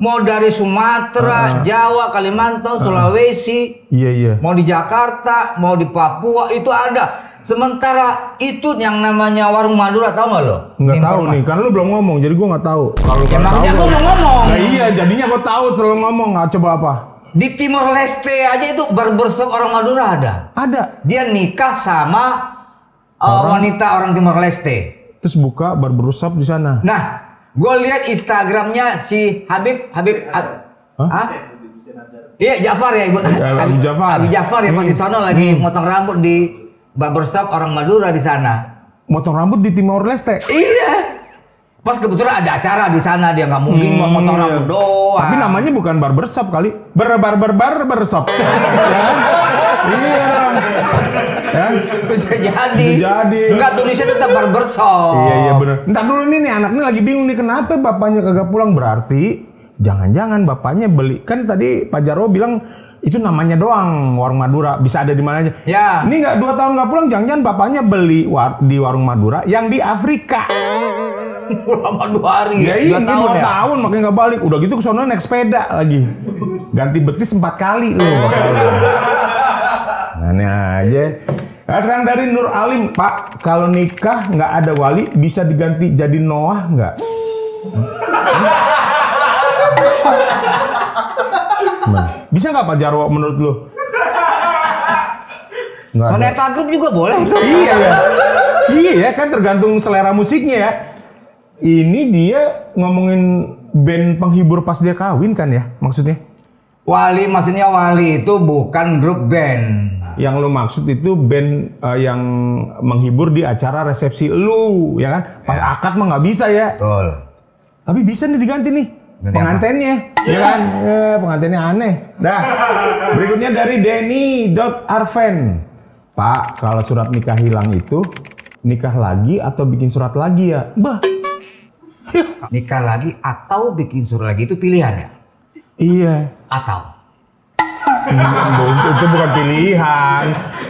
Mau dari Sumatera, uh, Jawa, Kalimantan, uh, Sulawesi. Iya iya. Mau di Jakarta, mau di Papua itu ada. Sementara itu yang namanya warung Madura tahu nggak lo? Nggak tahu nih, karena lo belum ngomong, jadi gue nggak tahu. Kalau ya, makanya gue mau ngomong. Nah, iya, jadinya gue tahu selalu ngomong. Nah, coba apa? Di Timor Leste aja itu barbershop orang Madura ada. Ada. Dia nikah sama Orang, uh, wanita orang Timor Leste. Terus buka barbershop di sana. Nah, gue lihat Instagramnya si Habib Habib. Hah? Iya Jafar ya ibu. Habib Jafar. Habib Jafar ya di sana lagi hmm. motong rambut di barbershop orang Madura di sana. Motong rambut di Timor Leste. Iya. Pas kebetulan ada acara di sana dia nggak mungkin hmm, mau motong iya. rambut doang. Tapi namanya bukan barbershop kali. Berbarberbarbershop. Iya. Ya? Bisa jadi. Bisa jadi. Enggak, tulisnya tetap barbershop. Iya iya benar. Entar dulu nih nih anak ini lagi bingung nih kenapa bapaknya kagak pulang, berarti jangan-jangan bapaknya beli, kan tadi Pak Jarwo bilang itu namanya doang warung Madura bisa ada di mana aja. Ya. Ini enggak dua tahun enggak pulang, jangan-jangan bapaknya beli war di warung Madura yang di Afrika. Lama dua hari. Ya, iya, dua tahun, ya? tahun makanya enggak balik. Udah gitu ke sono naik sepeda lagi. Ganti betis empat kali loh. Aneh aja. Nah, sekarang dari Nur Alim, Pak, kalau nikah nggak ada wali bisa diganti jadi Noah nggak? Nah, bisa nggak Pak Jarwo menurut lu? Soneta grup juga boleh. Iya ya. Iya ya kan tergantung selera musiknya ya. Ini dia ngomongin band penghibur pas dia kawin kan ya maksudnya? Wali maksudnya wali itu bukan grup band. Yang lo maksud itu band uh, yang menghibur di acara resepsi lu, ya kan? Pas ya. akad mah nggak bisa ya. Betul. Tapi bisa nih diganti nih. Ganti pengantennya, ya kan? Eh, pengantennya aneh. Dah. Berikutnya dari Denny.Arven. Pak, kalau surat nikah hilang itu nikah lagi atau bikin surat lagi ya? Bah. Nikah lagi atau bikin surat lagi itu pilihan ya? Iya. Atau. Itu bukan pilihan.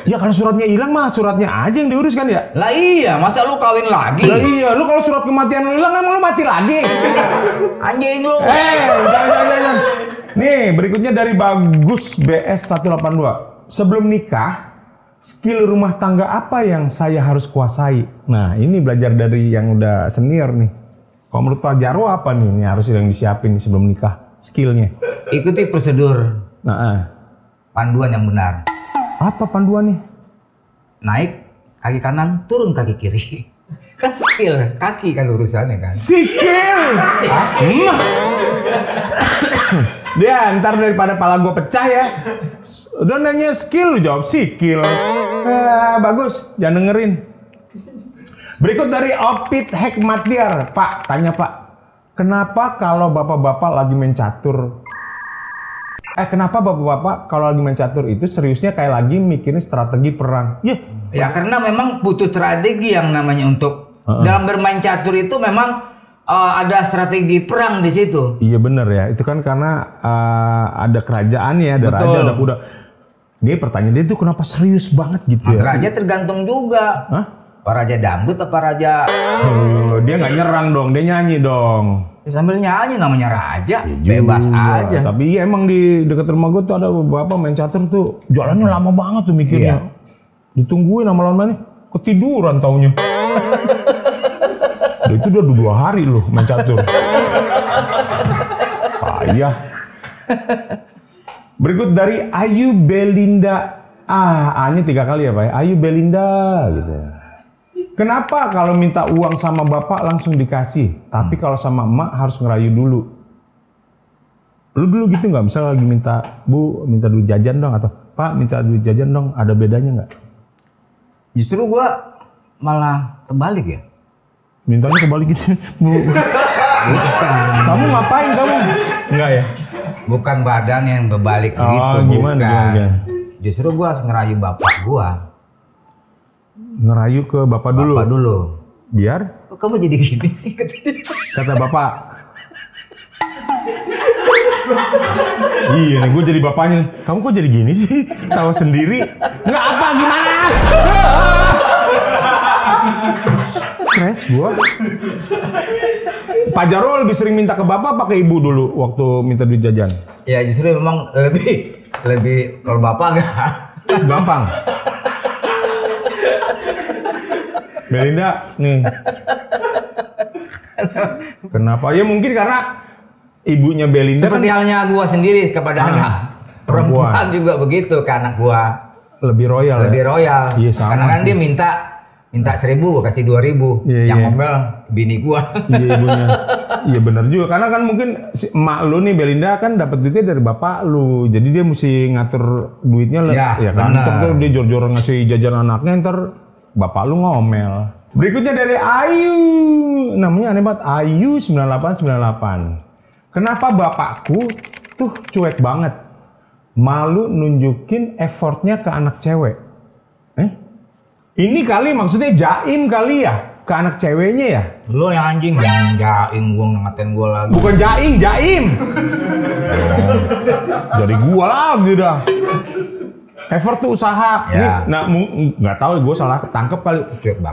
Ya kalau suratnya hilang mah suratnya aja yang diurus kan ya? Lah iya, masa lu kawin lagi? Lah iya, lu kalau surat kematian lu hilang emang lu mati lagi? Anjing lu. Eh, jangan jangan. Nih, berikutnya dari Bagus B S satu delapan dua. Sebelum nikah, skill rumah tangga apa yang saya harus kuasai? Nah, ini belajar dari yang udah senior nih. Kalau menurut Pak Jarwo apa nih ini harus yang disiapin sebelum nikah? Skillnya? Ikuti prosedur. Nah, eh. panduan yang benar. Apa panduannya? Naik kaki kanan, turun kaki kiri. Kan skill, kaki kan urusannya kan. Skill. Dia ntar daripada pala gue pecah ya. Udah nanya skill, lu jawab skill. Eh, bagus, jangan dengerin. Berikut dari Opit Hekmat Diar. Pak, tanya Pak, kenapa kalau bapak-bapak lagi main catur? Eh kenapa bapak-bapak kalau lagi main catur itu seriusnya kayak lagi mikirin strategi perang? Yeah. Ya karena memang butuh strategi yang namanya untuk uh -uh. dalam bermain catur itu memang uh, ada strategi perang di situ. Iya bener ya, itu kan karena uh, ada kerajaan ya, ada betul. Raja, ada kuda. Dia pertanyaan dia tuh kenapa serius banget gitu ya? Raja tergantung juga. Hah? Pak Raja dangdut apa Raja? Oh, dia nggak nyerang dong, dia nyanyi dong. Sambil nyanyi namanya raja, ya, bebas juga. Aja. Tapi ya, emang di dekat rumah gue tuh ada bapak main catur tuh jalannya lama banget tuh mikirnya. Iya. Ditungguin sama lawan mainnya, ketiduran taunya. Dia itu udah dua hari loh main catur. Payah. Berikut dari Ayu Belinda. Ah, A-nya tiga kali ya Pak. Ayu Belinda gitu ya. Kenapa kalau minta uang sama bapak langsung dikasih, tapi hmm. kalau sama emak harus ngerayu dulu? Lu dulu gitu nggak? Misal lagi minta, Bu minta duit jajan dong atau Pak minta duit jajan dong, ada bedanya nggak? Justru gua malah terbalik ya. Mintanya kebalik gitu, Bu. Kamu ngapain kamu? Enggak ya? Bukan badan yang berbalik oh, gitu, gimana, bukan. Gimana? Justru gua harus ngerayu bapak gua. Ngerayu ke bapak dulu. Bapak dulu. Biar? Kok kamu jadi gini sih? Kata bapak. Iya nih, gue jadi bapaknya. Kamu kok jadi gini sih? Tawa sendiri. Nggak apa gimana? Stres gue. Pak Jarwo lebih sering minta ke bapak apa ke ibu dulu waktu minta duit jajan? Ya justru memang lebih lebih kalau bapak nggak gampang. Belinda, nih. Kenapa? Ya mungkin karena ibunya Belinda. Seperti kan, halnya gua sendiri kepada anak, anak. Perempuan. Perempuan juga begitu ke anak gua. Lebih royal. Lebih ya? Royal. Iya, sama karena kan sih. Dia minta minta seribu, kasih dua ribu. Yeah, yang yeah. Ngomel bini gua. Iya ibunya. Iya benar juga. Karena kan mungkin si emak lu nih Belinda kan dapat duitnya dari bapak lu. Jadi dia mesti ngatur duitnya lah. Ya, ya kan. Terus dia jor-joran ngasih jajan anaknya ntar. Bapak lu ngomel. Berikutnya dari Ayu. Namanya aneh banget. Ayu sembilan delapan sembilan delapan. Kenapa bapakku tuh cuek banget? Malu nunjukin effortnya ke anak cewek. Eh? Ini kali maksudnya jaim kali ya? Ke anak ceweknya ya? Lu yang anjing. Jangan jaim gua ngetain gua lagi. Bukan jaim, jaim. Jadi gua lagi dah. Effort tuh usaha, ya. Nih, nah nggak tahu gue salah ketangkep kali.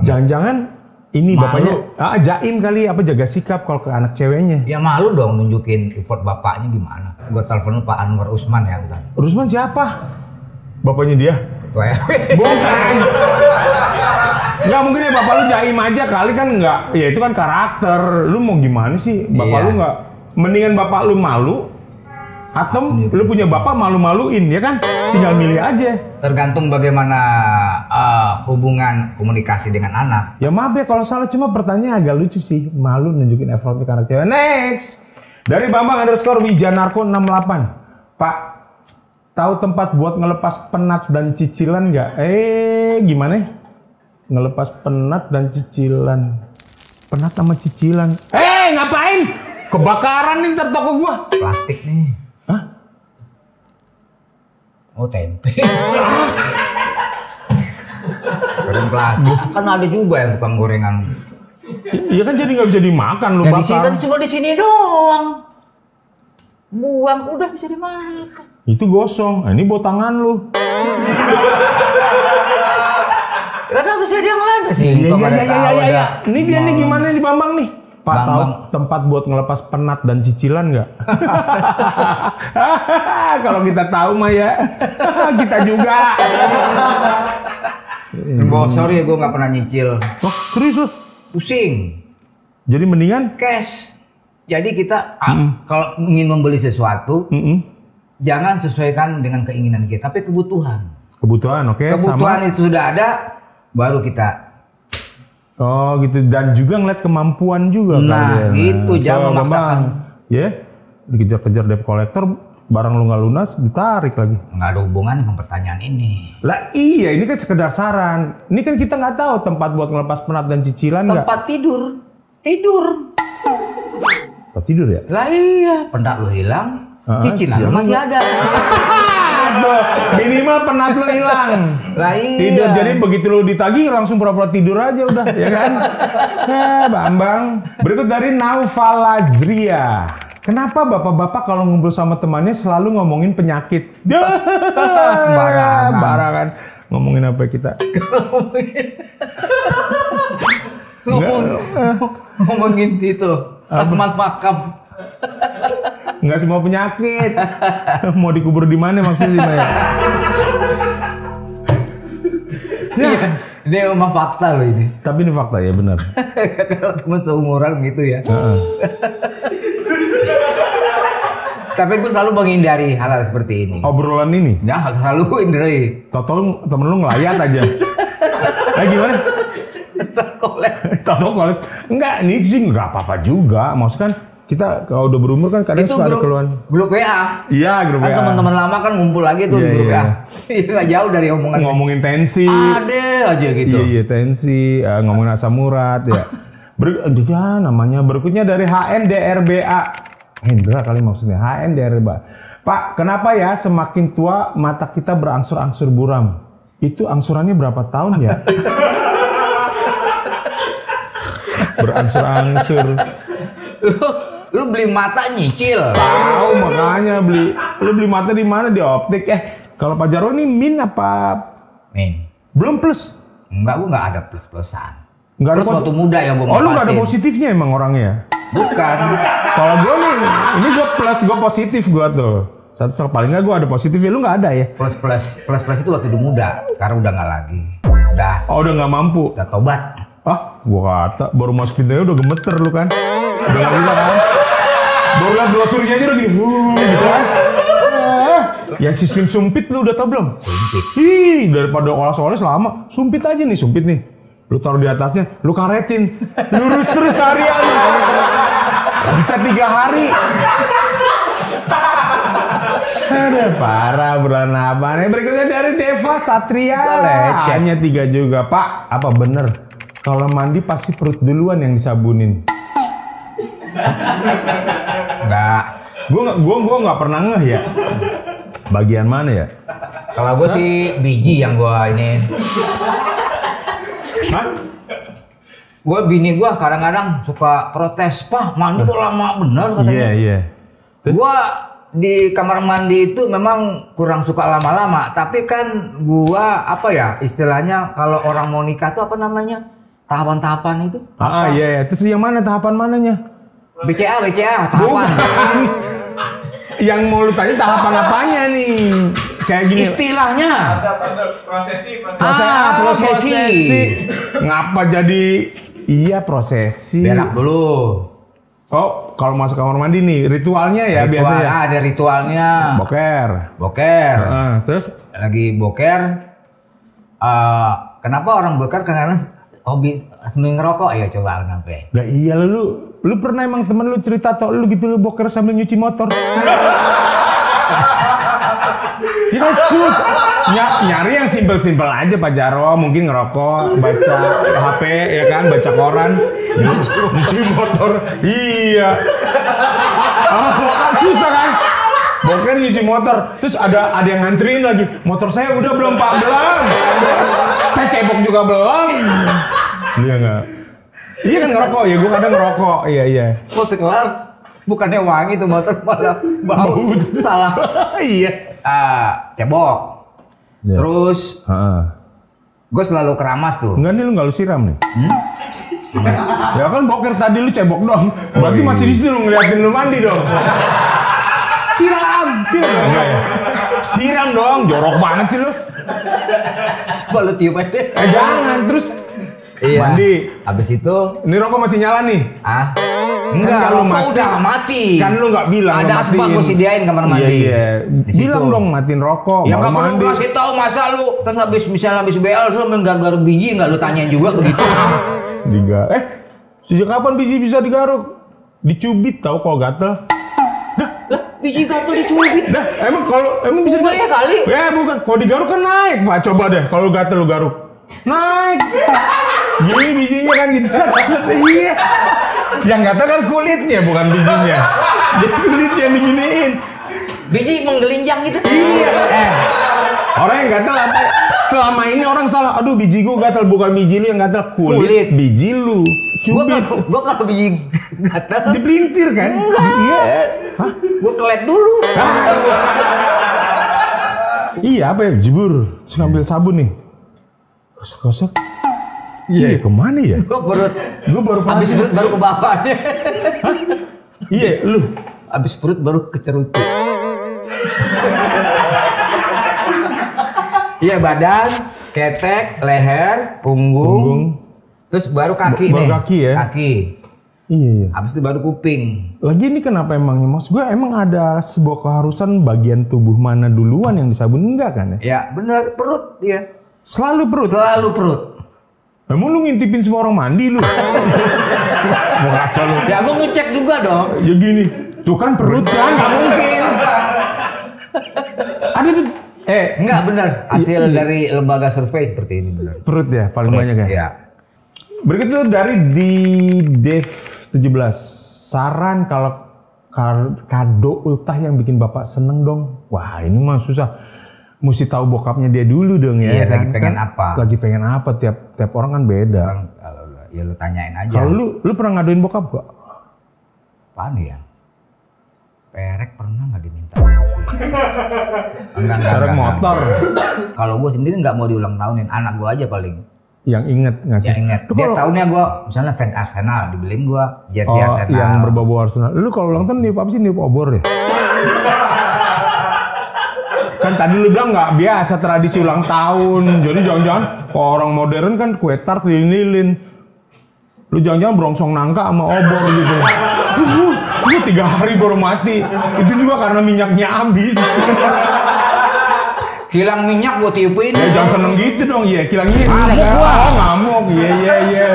Jangan-jangan ini malu. Bapaknya ah, jaim kali apa jaga sikap kalau ke anak ceweknya? Ya malu dong nunjukin effort bapaknya gimana? Gue telepon Pak Anwar Usman ya ntar. Usman siapa? Bapaknya dia? Ketua R W. Bukan. Nggak mungkin ya bapak lu jaim aja kali kan nggak? Ya itu kan karakter. Lu mau gimana sih? Bapak iya. Lu nggak? Mendingan bapak lu malu. Atau lu punya bapak malu-maluin ya kan? Tinggal milih aja. Tergantung bagaimana uh, hubungan komunikasi dengan anak. Ya maaf ya kalau salah, cuma pertanyaan agak lucu sih. Malu nunjukin effort ke anak cewek. Next. Dari Bambang underscore Wijanarko enam delapan. Pak, tahu tempat buat ngelepas penat dan cicilan nggak? Eh gimana? Ngelepas penat dan cicilan. Penat sama cicilan. Eh ngapain? kebakaran nih ntar toko gua. Plastik nih. Hah? Oh, tempe. Goreng plastik. Kan ada juga yang tukang gorengan. Iya kan jadi nggak bisa dimakan lu bakar. Di sini kan cuma di sini doang. Buang udah bisa dimakan. Itu gosong. Nah, ini buat tangan lu. Karena bisa dia ngelana sih. Iya iya iya iya iya. Ini dia nih gimana nih Bambang nih? Pak tahu tempat buat ngelepas penat dan cicilan nggak? Kalau kita tahu mah ya. Kita juga. Bohong, sorry ya gue nggak pernah nyicil. Wah, serius lu? Pusing. Jadi mendingan cash. Jadi kita mm. kalau ingin membeli sesuatu, mm -mm. jangan sesuaikan dengan keinginan kita, tapi kebutuhan. Kebutuhan, oke. Okay. Kebutuhan sama. Itu sudah ada, baru kita. Oh gitu. Dan juga ngeliat kemampuan juga. Nah kan, gitu, nah. Jangan memaksakan. Ya, yeah. dikejar-kejar debt collector, barang lu nggak lunas, ditarik lagi. Nggak ada hubungan dengan pertanyaan ini. Lah iya, ini kan sekedar saran. Ini kan kita nggak tahu tempat buat ngelepas penat dan cicilan. Tempat gak? tidur, tidur. Tempat tidur ya? Lah iya, penat lu hilang, uh, cicilan lu masih ada. Minimal penat lo hilang. Lah iya. Tidur, jadi begitu lo ditagih langsung pura-pura tidur aja udah, ya kan? Nah, Bambang. Berikut dari Naufal Azria. Kenapa bapak-bapak kalau ngumpul sama temannya selalu ngomongin penyakit? Barangan. Barangan. Ngomongin apa kita? Ngomongin. Ngomong, ngomongin itu. Tempat makam. Nggak semua penyakit. Mau dikubur di mana maksudnya? Ya? Nah, iya, ini emang fakta loh ini. Tapi ini fakta ya benar. Kalau teman seumuran gitu ya. Uh-uh. Tapi gue selalu menghindari hal-hal seperti ini. Obrolan ini? Ya selalu hindari. Tau-tau temen lu ngelayat aja. Eh gimana? Tau-tau kolek. Enggak, ini sih nggak apa-apa juga. Maksudnya kita kalau udah berumur kan kadang suka ada keluhan. Grup W A. Iya, grup W A. Kan teman-teman lama kan ngumpul lagi tuh yeah, di grup yeah. W A. Itu gak jauh dari omongan. Ngomongin tensi. Ada aja gitu. Iya, yeah, yeah, tensi, uh, ngomongin asam urat ya. Ber ya namanya berikutnya dari H N D R B A. Hendra kali maksudnya. H N D R B A. Pak, kenapa ya semakin tua mata kita berangsur-angsur buram? Itu angsurannya berapa tahun ya? Berangsur-angsur. Lu beli mata nyicil. Tahu makanya beli. Lu beli mata di mana? Di optik. Eh, kalau Pak Jarwo ini min apa? Min. Belum plus. Enggak, gua enggak ada plus-plusan. Enggak ada plus waktu muda ya gua. Oh, lu enggak ada positifnya emang orangnya? Bukan. Kalau gua nih, ini gua plus, gua positif gua tuh. Satu soal paling enggak gua ada positifnya, lu enggak ada ya? Plus-plus. Plus-plus itu waktu muda. Sekarang udah enggak lagi. Udah. Oh, udah enggak mampu. Udah tobat. Ah, gua kata baru masuk pintanya udah gemeter lu kan. Udah gak bisa kan? Baru lihat dua surya aja udah gini wuuu gitu kan? Ya sistem sumpit lu udah tau belum? Sumpit? Ih, daripada olah-olah lama, sumpit aja nih, sumpit nih. Lu taruh di atasnya, lu karetin. Lurus terus harian. Bisa tiga hari. Aduh, parah beranapan. Berikutnya dari Deva Satria. Hanya tiga juga. Pak, apa bener? Kalau mandi pasti perut duluan yang disabunin. Enggak, gue gue gue nggak pernah ngeh ya. Bagian mana ya? Kalau gue sih biji yang gue ini. Hah? Gue bini gue kadang-kadang suka protes, Pak mandi kok lama bener katanya. Iya yeah, iya. Yeah. Gue di kamar mandi itu memang kurang suka lama-lama, tapi kan gue apa ya istilahnya kalau orang mau nikah tuh apa namanya tahapan-tahapan itu? Ah iya yeah, yeah. Terus yang mana tahapan mananya? B C A, B C A, tahapan. Yang mau lu tanya tahapan apanya nih? Kayak gini. Istilahnya. Prosesi. Prosesi. Ah, prosesi. prosesi. Ngapa jadi? Iya prosesi. Berak dulu. Oh, kalau masuk kamar mandi nih ritualnya ya Ritual, biasanya. Ada ritualnya. Boker. Boker. Uh, terus? Lagi boker. Uh, kenapa orang boker kadang-kadang hobi sambil ngerokok? Ayo coba kenapa? Nah, iya lu. Lu pernah emang temen lu cerita atau lu gitu lu boker sambil nyuci motor? Kita shoot. Nyari yang simple-simple aja Pak Jarwo, mungkin ngerokok, baca H P ya kan, baca koran, cuci motor. Iya. Oh, susah kan? Boker nyuci motor, terus ada ada yang ngantriin lagi. Motor saya udah belum Pak, belum. Saya cebok juga belum. Dia enggak. Iya kan ngerokok ya, gue kadang ngerokok. Iya iya. Mau sekelar. Bukannya wangi tuh motor malah bau. Salah. Iya. Ah, cebok. Yeah. Terus uh. gue selalu keramas tuh. Enggak nih lu enggak lu siram nih. Hmm? Ya kan boker tadi lu cebok dong. Berarti oh, masih di situ lu ngeliatin lu mandi dong. Siram, siram. Enggak ya. Siram dong, jorok banget sih lu. Coba lu tiup aja. Eh jangan, terus iya. Mandi. Habis itu, ini rokok masih nyala nih. Ah. Enggak, kan rokok mati, udah mati. Kan lu enggak bilang ada asbak gua sediain kamar mandi. Iya, iya. Bilang dong matiin rokok. Ya enggak perlu kasih tahu masa lu. Terus habis misalnya habis B L lu menggaruk biji enggak lu tanyain juga begitu. Diga. Eh, sejak kapan biji bisa digaruk? Dicubit tahu kalau gatel. Dah, lah biji gatel dicubit. Dah, emang kalau emang bisa digaruk ya kali. Eh, bukan. Kalau digaruk kan naik, Pak. Coba deh kalau gatel lu garuk. Naik. Gini bijinya kan gitu. Set-set. Iya. Yang kata kan kulitnya bukan bijinya. Jadi kulit yang diginiin. Biji menggelinjang gitu. Iya. Eh. Orang yang gatel apa? Selama ini orang salah. Aduh biji gua gatel, bukan biji lu yang gatel, kulit, kulit. Biji lu. Cubit. Gua kalau biji gatel dipelintir kan? Enggak. Iya. Hah? Gua kelet dulu. Iya apa ya? Jebur. Terus ngambil sabun nih. Kosok-kosok. Iya, yeah. Kemana ya? Gue perut, gue baru habis perut baru ke bapaknya. Iya, lu habis perut baru ke cerut. Iya badan, ketek, leher, punggung, punggung. Terus baru kaki ba baru nih. Kaki ya? Kaki. Iya. Habis itu baru kuping. Lagi ini kenapa emangnya? Maksud gue emang ada sebuah keharusan bagian tubuh mana duluan yang disabun enggak kan ya? Ya benar perut ya. Selalu perut. Selalu perut. Emang lu ngintipin semua orang mandi lu? Mau ngaca lu. Ya gue ngecek juga dong. Ya gini. Tuh kan perut kan gak mungkin. Ada tuh. Eh. Enggak benar. Hasil dari lembaga survei seperti ini benar. Perut ya paling perut, banyak ya? Iya. Berikutnya dari di Dev tujuh belas. Saran kalau kado ultah yang bikin bapak seneng dong. Wah ini mah susah. Mesti tahu bokapnya dia dulu dong ya. Iya, kan? Lagi pengen kan, apa? Lagi pengen apa? Tiap tiap orang kan beda. Orang, kalau ya lu tanyain aja. Kalau lu lu pernah ngaduin bokap gak? Apaan ya? Perek pernah nggak diminta? Enggak, enggak, perek motor. Kalau gue sendiri nggak mau diulang tahunin, anak gue aja paling. Yang inget ngasih. Yang inget. Dia tahunnya gue, misalnya fan Arsenal, dibeliin gue jersey oh, Arsenal. Yang berbau Arsenal. Lu kalau ulang tahun niup apa sih? Niup obor ya? Kan tadi lu bilang nggak biasa tradisi ulang tahun, jadi jangan-jangan kalau orang modern kan kue tart dililin, lu jangan-jangan brongsong nangka sama obor gitu. Lu, lu tiga hari baru mati, itu juga karena minyaknya habis. Kilang minyak gua tiupin. Eh, jangan seneng gitu dong, ya kilang minyak. Ngamuk gua, oh, ngamuk, iya iya iya.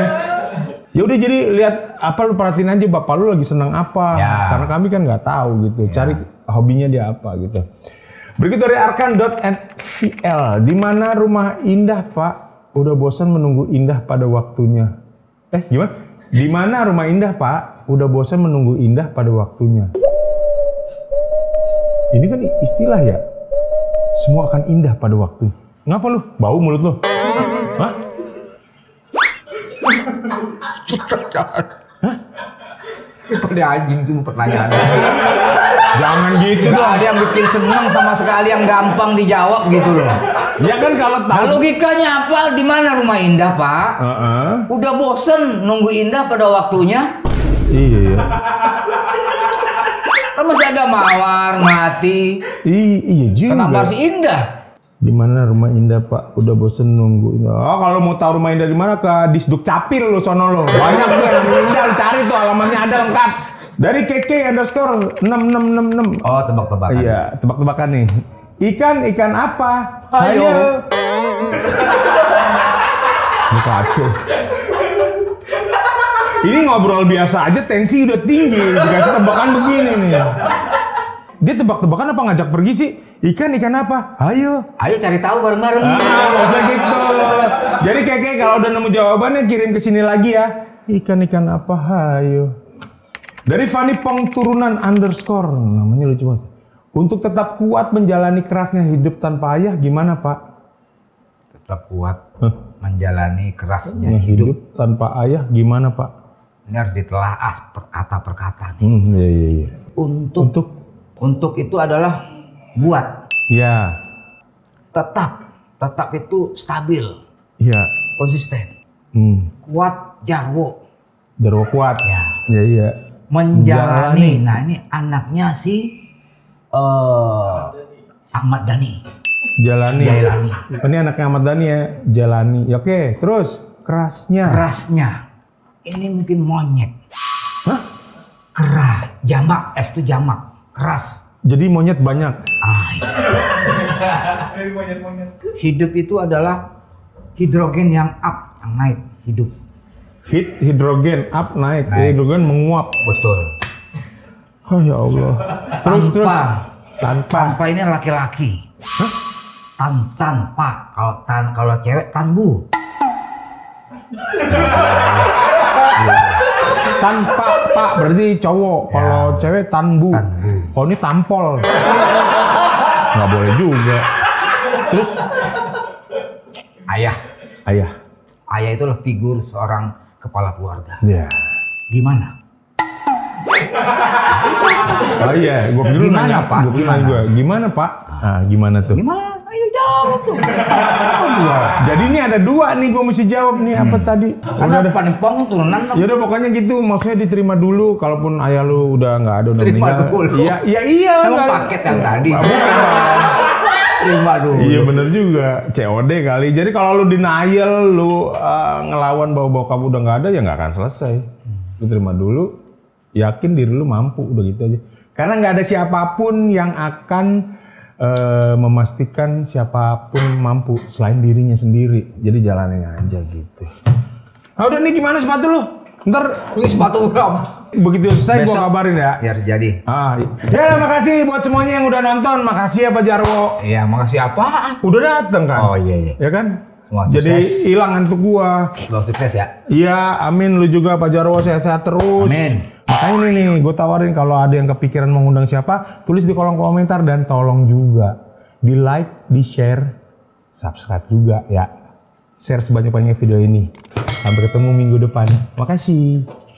Ya udah jadi lihat apa lu perhatiin aja bapak lu lagi seneng apa, ya. Karena kami kan nggak tahu gitu, ya. Cari hobinya dia apa gitu. Berikut dari arkan dot n v l, di mana rumah indah Pak, udah bosan menunggu indah pada waktunya. Eh gimana? Di mana rumah indah Pak, udah bosan menunggu indah pada waktunya. Ini kan istilah ya, semua akan indah pada waktunya. Ngapa lu? Bau mulut lu? Hah? Hah? Pada anjing itu pertanyaan. Jangan gitu dong. Ada yang bikin seneng sama sekali yang gampang dijawab gitu loh. Ya kan kalau tahu. Nah, logikanya apa? Di mana rumah indah Pak? Uh-uh. Udah bosen nunggu indah pada waktunya. Iya. Kan masih ada mawar, mati. Iya, iya juga. Kenapa harus indah? Di mana rumah indah Pak? Udah bosen nunggu indah. Oh, kalau mau tahu rumah indah di mana ke Disduk Capil lo sono lo. Banyak tuh indah, cari tuh alamannya ada lengkap. Dari K K underscore enam enam enam enam. Oh tebak-tebakan. Iya tebak-tebakan nih. Ikan ikan apa? Ayo. Buka acu. Ini ngobrol biasa aja tensi udah tinggi. Dikasih tebakan begini nih. Dia tebak-tebakan apa ngajak pergi sih? Ikan ikan apa? Ayo, ayo cari tahu bareng-bareng. Ah, maksudnya gitu. Jadi kakek kalau udah nemu jawabannya kirim ke sini lagi ya. Ikan ikan apa? Ayo. Dari Fani Pengturunan underscore namanya lucu banget. Untuk tetap kuat menjalani kerasnya hidup tanpa ayah, gimana Pak? Tetap kuat huh? menjalani kerasnya hidup. hidup tanpa ayah, gimana Pak? Ini harus ditelaah per kata per kata nih. Hmm, iya, iya, iya. Untuk, untuk untuk itu adalah buat, ya, tetap, tetap itu stabil, ya, konsisten, hmm. kuat, jarwo, jarwo kuat, ya, ya, ya. Menjalani. Menjalani. Nah ini anaknya si uh, Ahmad Dhani, jalani, jalani. Ini anaknya Ahmad Dhani ya, jalani. Ya, oke, terus kerasnya, kerasnya, ini mungkin monyet, hah? Kerah, jamak, es itu jamak, keras. Jadi monyet banyak. Ah, iya. Hidup itu adalah hidrogen yang up, yang naik. Hidup. Hit hidrogen up naik. naik. Hidrogen menguap. Betul. Oh ya Allah. Terus tanpa, terus. Tanpa. Tanpa ini laki-laki. Hah? Tan tanpa. Kalau tan kalau cewek tanbu. Tanpa pak berarti cowok, ya. Kalau cewek tanbu, tanbu. Kalau ini tampol, nggak boleh juga. Terus ayah, ayah, ayah itu figur seorang kepala keluarga. Ya. Gimana? Oh iya, gua pikir gimana nanya, pak? Gua gimana? Gua, gimana pak? Nah, gimana tuh? Gimana? Ayo jawab tuh. Jadi ini ada dua nih gua mesti jawab nih hmm. apa tadi? Karena udah paling pong turunan. Ya udah pokoknya gitu, maksudnya diterima dulu kalaupun ayah lu udah nggak ada udah meninggal. Terima dulu. Iya, iya iya. Kalau paket yang tadi. Terima dulu. Iya bener juga. C O D kali. Jadi kalau lu denial, lu uh, ngelawan bahwa kamu udah nggak ada ya nggak akan selesai. Lu terima dulu. Yakin diri lu mampu udah gitu aja. Karena nggak ada siapapun yang akan Uh, memastikan siapapun mampu selain dirinya sendiri. Jadi jalanin aja gitu. Ah udah nih gimana sepatu lu? Ntar ini sepatu udah. Begitu selesai gua kabarin ya. Ya terjadi. Ah, ya makasih buat semuanya yang udah nonton. Makasih ya Pak Jarwo. Iya, makasih apaan? Udah dateng kan? Oh iya iya. Ya kan? Semua jadi hilang untuk gua. Semua sukses ya. Iya, amin lu juga Pak Jarwo sehat-sehat terus. Amin. Makanya ini nih, gue tawarin kalau ada yang kepikiran mengundang siapa, tulis di kolom komentar dan tolong juga di like, di share, subscribe juga ya. Share sebanyak-banyaknya video ini. Sampai ketemu minggu depan. Makasih.